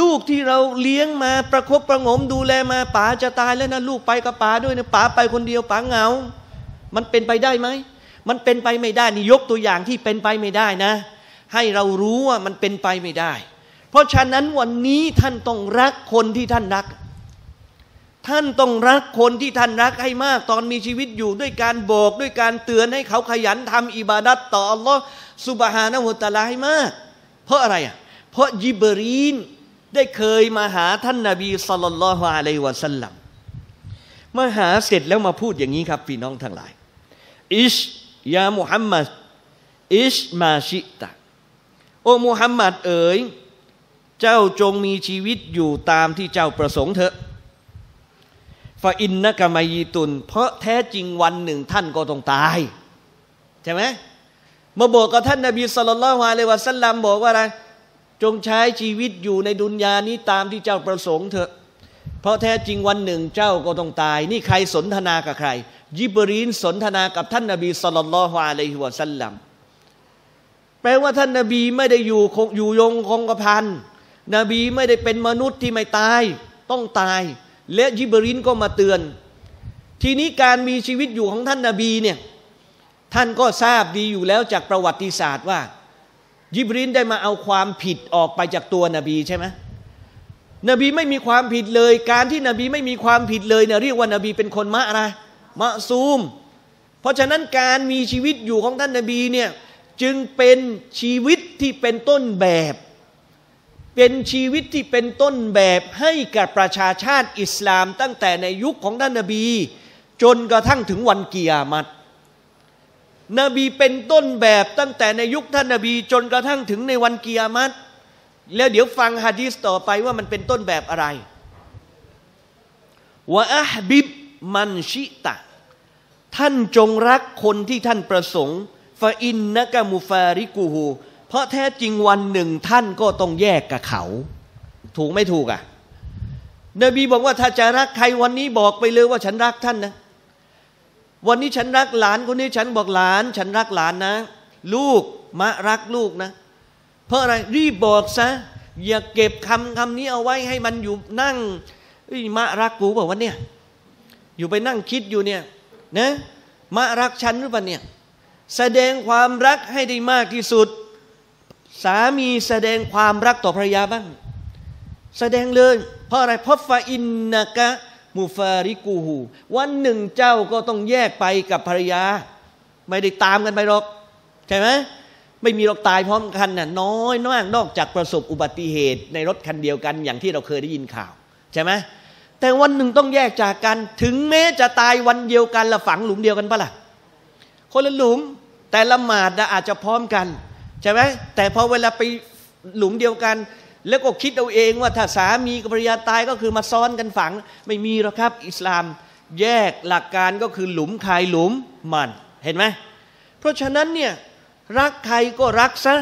ลูกที่เราเลี้ยงมาประคบประงมดูแลมาป๋าจะตายแล้วนะลูกไปกับป๋าด้วยนะป๋าไปคนเดียวป๋าเหงามันเป็นไปได้ไหมมันเป็นไปไม่ได้นี่ยกตัวอย่างที่เป็นไปไม่ได้นะให้เรารู้ว่ามันเป็นไปไม่ได้เพราะฉะนั้นวันนี้ท่านต้องรักคนที่ท่านรักท่านต้องรักคนที่ท่านรักให้มากตอนมีชีวิตอยู่ด้วยการบอกด้วยการเตือนให้เขาขยันทำอิบาดัตต่ออัลลอฮฺซุบฮานะฮูวะตะอาลาให้มากเพราะอะไรอ่ะเพราะญิบรีลได้เคยมาหาท่านนบีศ็อลลัลลอฮุอะลัยฮิวะซัลลัมมาหาเสร็จแล้วมาพูดอย่างนี้ครับพี่น้องทั้งหลายอิชยามุฮัมมัดอิชมาชิตะโอ้มูฮัมหมัดเอ๋ยเจ้าจงมีชีวิตอยู่ตามที่เจ้าประสงค์เถอะฟาอินนะกะมัยตุนเพราะแท้จริงวันหนึ่งท่านก็ต้องตายใช่ไหม มาบอกกับท่านนบีศ็อลลัลลอฮุอะลัยฮิวะซัลลัมบอกว่าอะไรจงใช้ชีวิตอยู่ในดุนยานี้ตามที่เจ้าประสงค์เถอะเพราะแท้จริงวันหนึ่งเจ้าก็ต้องตายนี่ใครสนทนากับใครญิบรีลสนทนากับท่านนบีศ็อลลัลลอฮุอะลัยฮิวะซัลลัมแปลว่าท่านนบีไม่ได้อยู่คงอยู่ยงคงกระพันนบีไม่ได้เป็นมนุษย์ที่ไม่ตายต้องตายและญิบรีลก็มาเตือนทีนี้การมีชีวิตอยู่ของท่านนบีเนี่ยท่านก็ทราบดีอยู่แล้วจากประวัติศาสตร์ว่าญิบรีลได้มาเอาความผิดออกไปจากตัวนบีใช่ไหมนบีไม่มีความผิดเลยการที่นบีไม่มีความผิดเลยเนี่ยเรียกว่านบีเป็นคนมะอะไรมะซูมเพราะฉะนั้นการมีชีวิตอยู่ของท่านนบีเนี่ยจึงเป็นชีวิตที่เป็นต้นแบบเป็นชีวิตที่เป็นต้นแบบให้กับประชาชาติอิสลามตั้งแต่ในยุคของท่านนบีจนกระทั่งถึงวันกิยามะฮ์นบีเป็นต้นแบบตั้งแต่ในยุคท่านนบีจนกระทั่งถึงในวันกิยามะฮ์แล้วเดี๋ยวฟังหะดีษต่อไปว่ามันเป็นต้นแบบอะไรวะอะห์บิบมันชิตะท่านจงรักคนที่ท่านประสงค์ฟะอินนะกะมุฟาริกูฮูเพราะแท้จริงวันหนึ่งท่านก็ต้องแยกกับเขาถูกไม่ถูกอ่ะนบีบอกว่าถ้าจะรักใครวันนี้บอกไปเลยว่าฉันรักท่านนะวันนี้ฉันรักหลานคนนี้ฉันบอกหลานฉันรักหลานนะลูกมะรักลูกนะเพราะอะไรรีบบอกซะอย่าเก็บคำคำนี้เอาไว้ให้มันอยู่นั่งมะรักกูบอกว่าเนี่ยอยู่ไปนั่งคิดอยู่เนี่ยนะมะรักฉันหรือเปล่าเนี่ยแสดงความรักให้ได้มากที่สุดสามีแสดงความรักต่อภรรยาบ้างแสดงเลยเพราะอะไรเพราะฟาอินนะกะมุฟาริกูฮูวันหนึ่งเจ้าก็ต้องแยกไปกับภรรยาไม่ได้ตามกันไปหรอกใช่ไหมไม่มีหรอกตายพร้อมกันน่ะน้อยมากนอกจากประสบอุบัติเหตุในรถคันเดียวกันอย่างที่เราเคยได้ยินข่าวใช่ไหมแต่วันหนึ่งต้องแยกจากกันถึงแม้จะตายวันเดียวกันละฝังหลุมเดียวกันปะล่ะคนละหลุมแต่ละหมาดอาจจะพร้อมกันใช่ไหมแต่พอเวลาไปหลุมเดียวกันแล้วก็คิดเอาเองว่าถ้าสามีกับภรรยาตายก็คือมาซ้อนกันฝังไม่มีหรอกครับอิสลามแยกหลักการก็คือหลุมใครหลุมมันเห็นไหมเพราะฉะนั้นเนี่ยรักใครก็รักซะ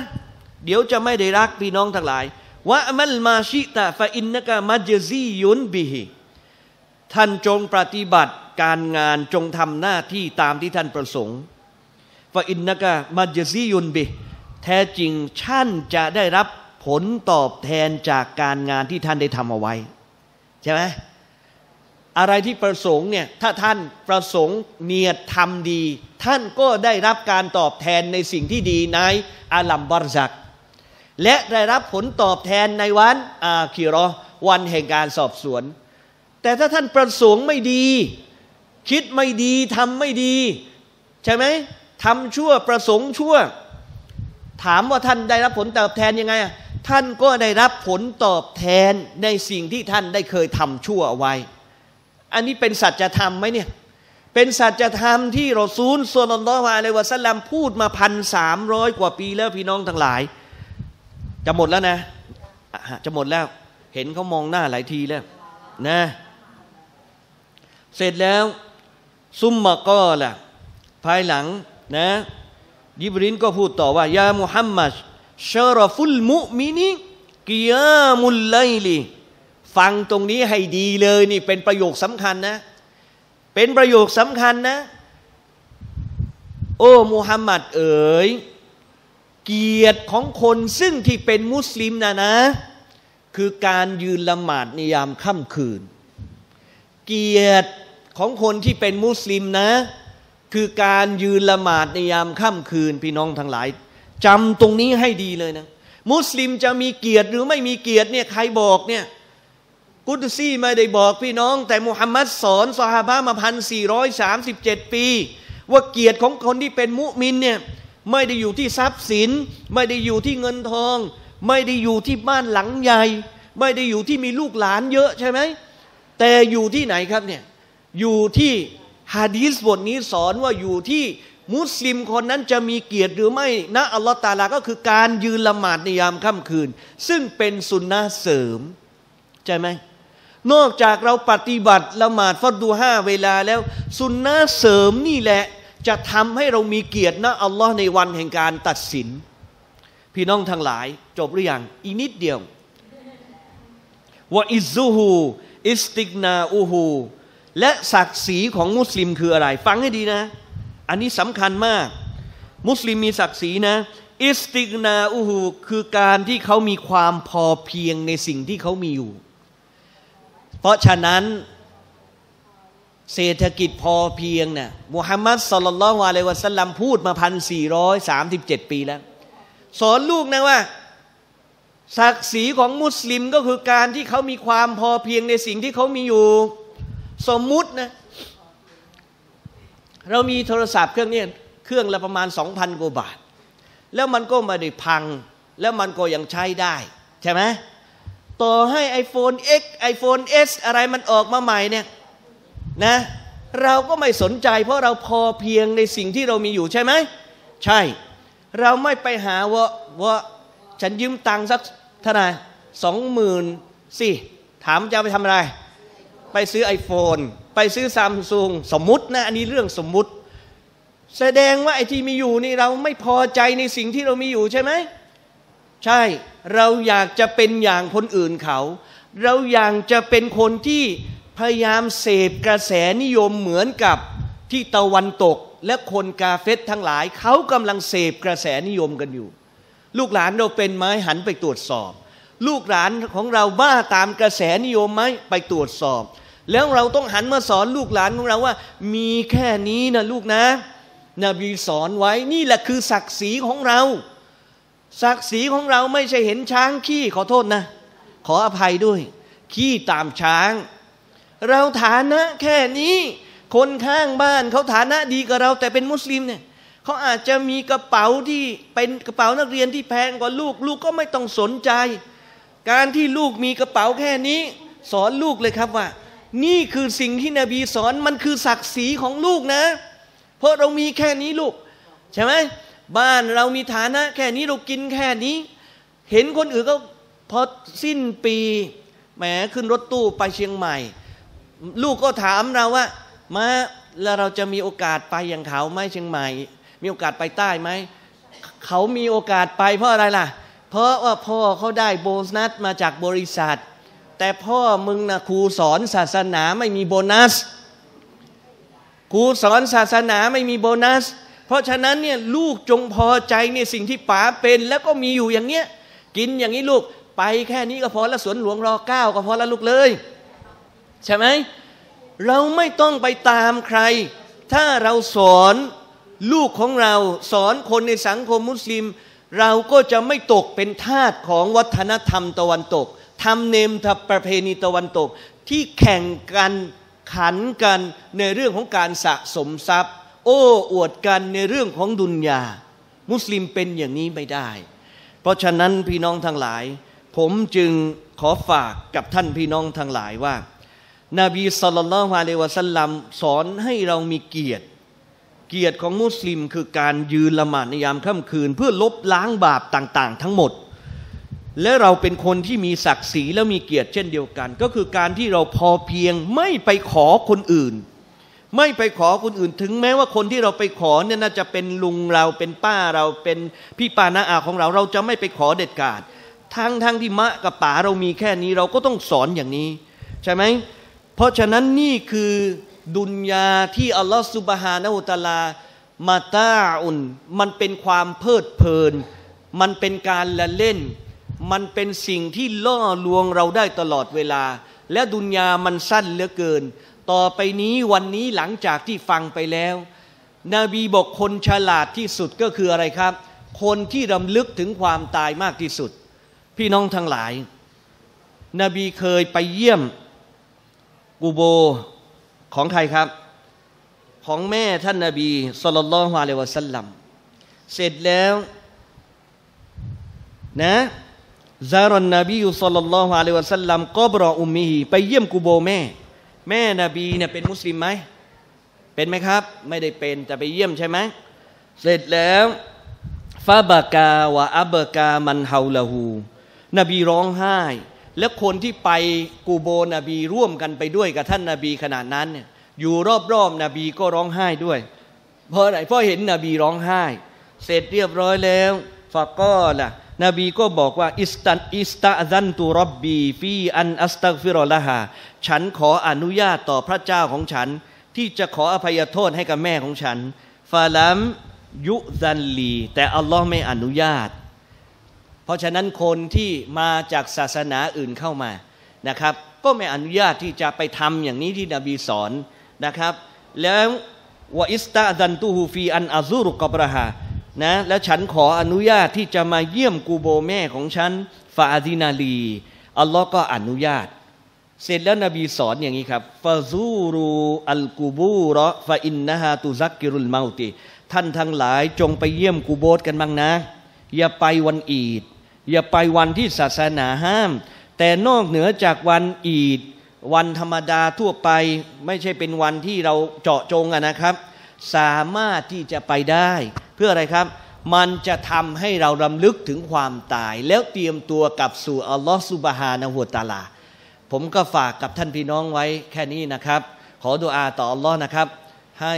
เดี๋ยวจะไม่ได้รักพี่น้องทั้งหลายวะมัลมาชิตะฟะอินนะกะมัจซียุนบิฮิท่านจงปฏิบัติการงานจงทำหน้าที่ตามที่ท่านประสงค์ฟะอินนะกะมัจซียุนบิแท้จริงท่านจะได้รับผลตอบแทนจากการงานที่ท่านได้ทำเอาไว้ใช่ไหมอะไรที่ประสงค์เนี่ยถ้าท่านประสงค์เนียดทำดีท่านก็ได้รับการตอบแทนในสิ่งที่ดีในอาลัมบารซักและได้รับผลตอบแทนในวันอาคิเราะห์วันแห่งการสอบสวนแต่ถ้าท่านประสงค์ไม่ดีคิดไม่ดีทำไม่ดีใช่ไหมทำชั่วประสงค์ชั่วถามว่าท่านได้รับผลตอบแทนยังไงท่านก็ได้รับผลตอบแทนในสิ่งที่ท่านได้เคยทำชั่วเอาไว้อันนี้เป็นสัจธรรมไหมเนี่ยเป็นสัจธรรมที่รอซูลศ็อลลัลลอฮุอะลัยฮิวะซัลลัมพูดมาพันสามร้อยกว่าปีแล้วพี่น้องทั้งหลายจะหมดแล้วนะจะหมดแล้วเห็นเขามองหน้าหลายทีแล้วนะเสร็จแล้วซุมมะกอละภายหลังนะญิบรีลก็พูดต่อว่ายามุฮัมมัดชารฟุลมุมินีกิยามุลไลลีฟังตรงนี้ให้ดีเลยนี่เป็นประโยคสำคัญนะเป็นประโยคสำคัญนะโอ้มูฮัมหมัดเอ๋ยเกียรติของคนซึ่งที่เป็นมุสลิมนะนะคือการยืนละหมาดในยามค่ำคืนเกียรติของคนที่เป็นมุสลิมนะคือการยืนละหมาดในยามค่ำคืนพี่น้องทั้งหลายจำตรงนี้ให้ดีเลยนะมุสลิมจะมีเกียรติหรือไม่มีเกียรติเนี่ยใครบอกเนี่ยกุดซีไม่ได้บอกพี่น้องแต่มุฮัมมัดสอนซอฮาบะห์มาพันสี่ร้อยสามสิบเจ็ดปีว่าเกียรติของคนที่เป็นมุมินเนี่ยไม่ได้อยู่ที่ทรัพย์สินไม่ได้อยู่ที่เงินทองไม่ได้อยู่ที่บ้านหลังใหญ่ไม่ได้อยู่ที่มีลูกหลานเยอะใช่ไหมแต่อยู่ที่ไหนครับเนี่ยอยู่ที่หะดีษบทนี้สอนว่าอยู่ที่มุสลิมคนนั้นจะมีเกียรติหรือไม่นะอัลลอฮฺตะอาลาก็คือการยืนละหมาดในยามค่ำคืนซึ่งเป็นสุนนะเสริมใช่ไหมนอกจากเราปฏิบัติละหมาดฟัรดูห้าเวลาแล้วสุนนะเสริมนี่แหละ จะทำให้เรามีเกียรตินะอัลลอฮ์ในวันแห่งการตัดสินพี่น้องทั้งหลายจบหรือยังอีกนิดเดียววะอิซซูฮูอิสติกนาอูฮูและศักดิ์ศรีของมุสลิมคืออะไรฟังให้ดีนะอันนี้สำคัญมากมุสลิมมีศักดิ์ศรีนะอิสติกนาอูฮูคือการที่เขามีความพอเพียงในสิ่งที่เขามีอยู่เพราะฉะนั้นเศรษฐกิจพอเพียงเนี่ยมูฮัมหมัดศ็อลลัลลอฮุอะลัยฮิวะซัลลัมพูดมาหนึ่งพันสี่ร้อยสามสิบเจ็ดปีแล้วสอนลูกนะว่าศักดิ์ศรีของมุสลิมก็คือการที่เขามีความพอเพียงในสิ่งที่เขามีอยู่สมมุตินะเรามีโทรศัพท์เครื่องนี้เครื่องละประมาณ สองพัน กว่าบาทแล้วมันก็ไม่ได้พังแล้วมันก็ยังใช้ได้ใช่ไหมต่อให้ iPhone X iPhone S อะไรมันออกมาใหม่เนี่ยนะเราก็ไม่สนใจเพราะเราพอเพียงในสิ่งที่เรามีอยู่ใช่ไหมใช่เราไม่ไปหาว่าว่าฉันยืมตังค์สักเท่าไหร่สองหมื่นสิถามจะไปทำอะไรไปซื้อ iPhone ไปซื้อ Samsung สมมุตินะอันนี้เรื่องสมมุติแสดงว่าไอ้ที่มีอยู่นี่เราไม่พอใจในสิ่งที่เรามีอยู่ใช่ไหมใช่เราอยากจะเป็นอย่างคนอื่นเขาเราอยากจะเป็นคนที่พยายามเสพกระแสนิยมเหมือนกับที่ตะวันตกและคนกาเฟรทั้งหลายเขากำลังเสพกระแสนิยมกันอยู่ลูกหลานเราเป็นไหมหันไปตรวจสอบลูกหลานของเราบ้าตามกระแสนิยมไหมไปตรวจสอบแล้วเราต้องหันมาสอนลูกหลานของเราว่ามีแค่นี้นะลูกนะนบีสอนไว้นี่แหละคือศักดิ์ศรีของเราศักดิ์ศรีของเราไม่ใช่เห็นช้างขี้ขอโทษนะขออภัยด้วยขี้ตามช้างเราฐานะแค่นี้คนข้างบ้านเขาฐานะดีกว่าเราแต่เป็นมุสลิมเนี่ยเขาอาจจะมีกระเป๋าที่เป็นกระเป๋านักเรียนที่แพงกว่าลูกลูกก็ไม่ต้องสนใจการที่ลูกมีกระเป๋าแค่นี้สอนลูกเลยครับว่านี่คือสิ่งที่นบีสอนมันคือศักดิ์ศรีของลูกนะเพราะเรามีแค่นี้ลูกใช่ไหมบ้านเรามีฐานะแค่นี้เรากินแค่นี้เห็นคนอื่นก็พอสิ้นปีแหมขึ้นรถตู้ไปเชียงใหม่ลูกก็ถามเราว่ามาแล้วเราจะมีโอกาสไปอย่างเขาไหมเชียงใหม่มีโอกาสไปใต้ไหมเขามีโอกาสไปเพราะอะไรล่ะเพราะว่าพ่อเขาได้โบนัสมาจากบริษัทแต่พ่อมึงนะครูสอนศาสนาไม่มีโบนัสครูสอนศาสนาไม่มีโบนัสเพราะฉะนั้นเนี่ยลูกจงพอใจในสิ่งที่ป๋าเป็นแล้วก็มีอยู่อย่างเนี้ยกินอย่างนี้ลูกไปแค่นี้ก็พอละสวนหลวงรอเก้าก็พอละลูกเลยใช่ไหมเราไม่ต้องไปตามใครถ้าเราสอนลูกของเราสอนคนในสังคมมุสลิมเราก็จะไม่ตกเป็นทาสของวัฒนธรรมตะวันตกธรรมเนียมประเพณีตะวันตกที่แข่งกันขันกันในเรื่องของการสะสมทรัพย์โอ้อวดกันในเรื่องของดุนยามุสลิมเป็นอย่างนี้ไม่ได้เพราะฉะนั้นพี่น้องทั้งหลายผมจึงขอฝากกับท่านพี่น้องทั้งหลายว่านบีศ็อลลัลลอฮุอะลัยฮิวะซัลลัมสอนให้เรามีเกียรติเกียรติของมุสลิมคือการยืนละหมาดในยามค่ำคืนเพื่อลบล้างบาปต่างๆทั้งหมดและเราเป็นคนที่มีศักดิ์ศรีและมีเกียรติเช่นเดียวกันก็คือการที่เราพอเพียงไม่ไปขอคนอื่นไม่ไปขอคนอื่นถึงแม้ว่าคนที่เราไปขอเนี่ยน่าจะเป็นลุงเราเป็นป้าเราเป็นพี่ป้าน้าอาของเราเราจะไม่ไปขอเด็ดขาดทั้งทั้งที่มะกับป๋าเรามีแค่นี้เราก็ต้องสอนอย่างนี้ใช่ไหมเพราะฉะนั้นนี่คือดุนยาที่อัลลอฮฺซุบฮานะฮูวะตะอาลามาตาอุนมันเป็นความเพลิดเพลินมันเป็นการละเล่นมันเป็นสิ่งที่ล่อลวงเราได้ตลอดเวลาและดุนยามันสั้นเหลือเกินต่อไปนี้วันนี้หลังจากที่ฟังไปแล้วนบีบอกคนฉลาดที่สุดก็คืออะไรครับคนที่รำลึกถึงความตายมากที่สุดพี่น้องทั้งหลายนบีเคยไปเยี่ยมกูโบของใครครับของแม่ท่านนบีศ็อลลัลลอฮุอะลัยฮิวะซัลลัมเสร็จแล้วนะซารันนบีศ็อลลัลลอฮุอะลัยฮิวะซัลลัมกอบรออุมมิฮิไปเยี่ยมกูโบแม่แม่นบีเนี่ยเป็นมุสลิมไหมเป็นไหมครับไม่ได้เป็นแต่ไปเยี่ยมใช่ไหมเสร็จแล้วฟาบากาวะอับกามันเฮาละฮูนบีร้องไห้และคนที่ไปกูโบนบีร่วมกันไปด้วยกับท่านนบีขนาดนั้นเนี่ยอยู่รอบๆนบีก็ร้องไห้ด้วย เพราะอะไรเพราะเห็นนบีร้องไห้เสร็จเรียบร้อยแล้วฟะกอละนบีก็บอกว่าอิสตันอิสตะซันตุร็อบบีฟีอันอัสตัฆฟิรุลาฮาฉันขออนุญาตต่อพระเจ้าของฉันที่จะขออภัยโทษให้กับแม่ของฉันฟะลัมยุซันลีแต่อัลลอฮ์ไม่อนุญาตเพราะฉะนั้นคนที่มาจากศาสนาอื่นเข้ามานะครับก็ไม่อนุญาตที่จะไปทำอย่างนี้ที่นบีสอนนะครับแล้ววะอิสตะซันตุฮูฟีอันอาซูรุกอบรฮานะแล้วฉันขออนุญาตที่จะมาเยี่ยมกูโบแม่ของฉันฟาอาดินาลีอัลลอฮ์ก็อนุญาตเสร็จแล้วนบีสอนอย่างนี้ครับฟาซูรูอัลกูบูรอฟาอินนะฮะตุซักกิรุลเมาติท่านทั้งหลายจงไปเยี่ยมกูโบสกันบ้างนะอย่าไปวันอีดอย่าไปวันที่ศาสนาห้ามแต่นอกเหนือจากวันอีดวันธรรมดาทั่วไปไม่ใช่เป็นวันที่เราเจาะจงอะนะครับสามารถที่จะไปได้เพื่ออะไรครับมันจะทำให้เรารำลึกถึงความตายแล้วเตรียมตัวกลับสู่อัลลอฮฺซุบฮานะฮูวะตะอาลาผมก็ฝากกับท่านพี่น้องไว้แค่นี้นะครับขอดุอาต่ออัลลอฮฺนะครับให้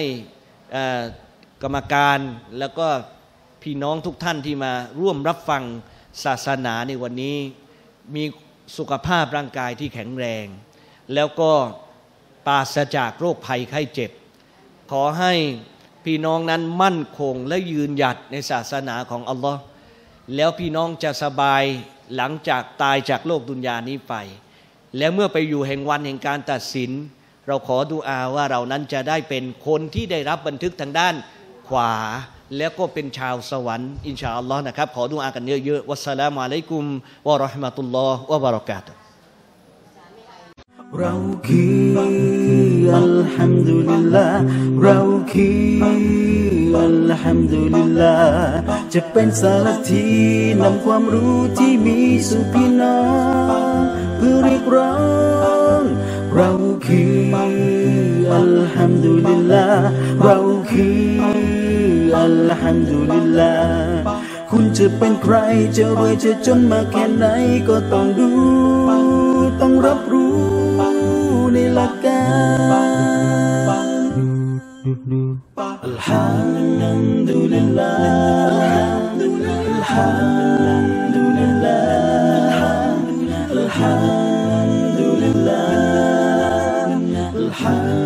กรรมการแล้วก็พี่น้องทุกท่านที่มาร่วมรับฟังศาสนาในวันนี้มีสุขภาพร่างกายที่แข็งแรงแล้วก็ปราศจากโรคภัยไข้เจ็บขอให้พี่น้องนั้นมั่นคงและยืนหยัดในศาสนาของอัลลอฮ์แล้วพี่น้องจะสบายหลังจากตายจากโลกดุนยานี้ไปและเมื่อไปอยู่แห่งวันแห่งการตัดสินเราขอดุอาว่าเรานั้นจะได้เป็นคนที่ได้รับบันทึกทางด้านขวาแล้วก็เป็นชาวสวรรค์อินชาอัลลอฮ์นะครับขอดุอากันเยอะๆวัสสลามุอะลัยกุมวะเราะห์มะตุลลอฮ์วะบะเราะกาตุฮ์เราคืออัลฮัมดุลิลลาห์เราคืออัลฮัมดุลิลลาห์จะเป็นสารทีนำความรู้ที่มีสู่พี่น้องเพื่อเรียกร้องเราคืออัลฮัมดุลิลลาห์เราคืออัลฮัมดุลิลลาห์คุณจะเป็นใครจะรวยจะจนมาแค่ไหนก็ต้องดูต้องรับรู้ในหลักการอัลฮัมดุลิลลาห์อัลฮัมดุลิลลาห์อัลฮัมดุลิลลาห์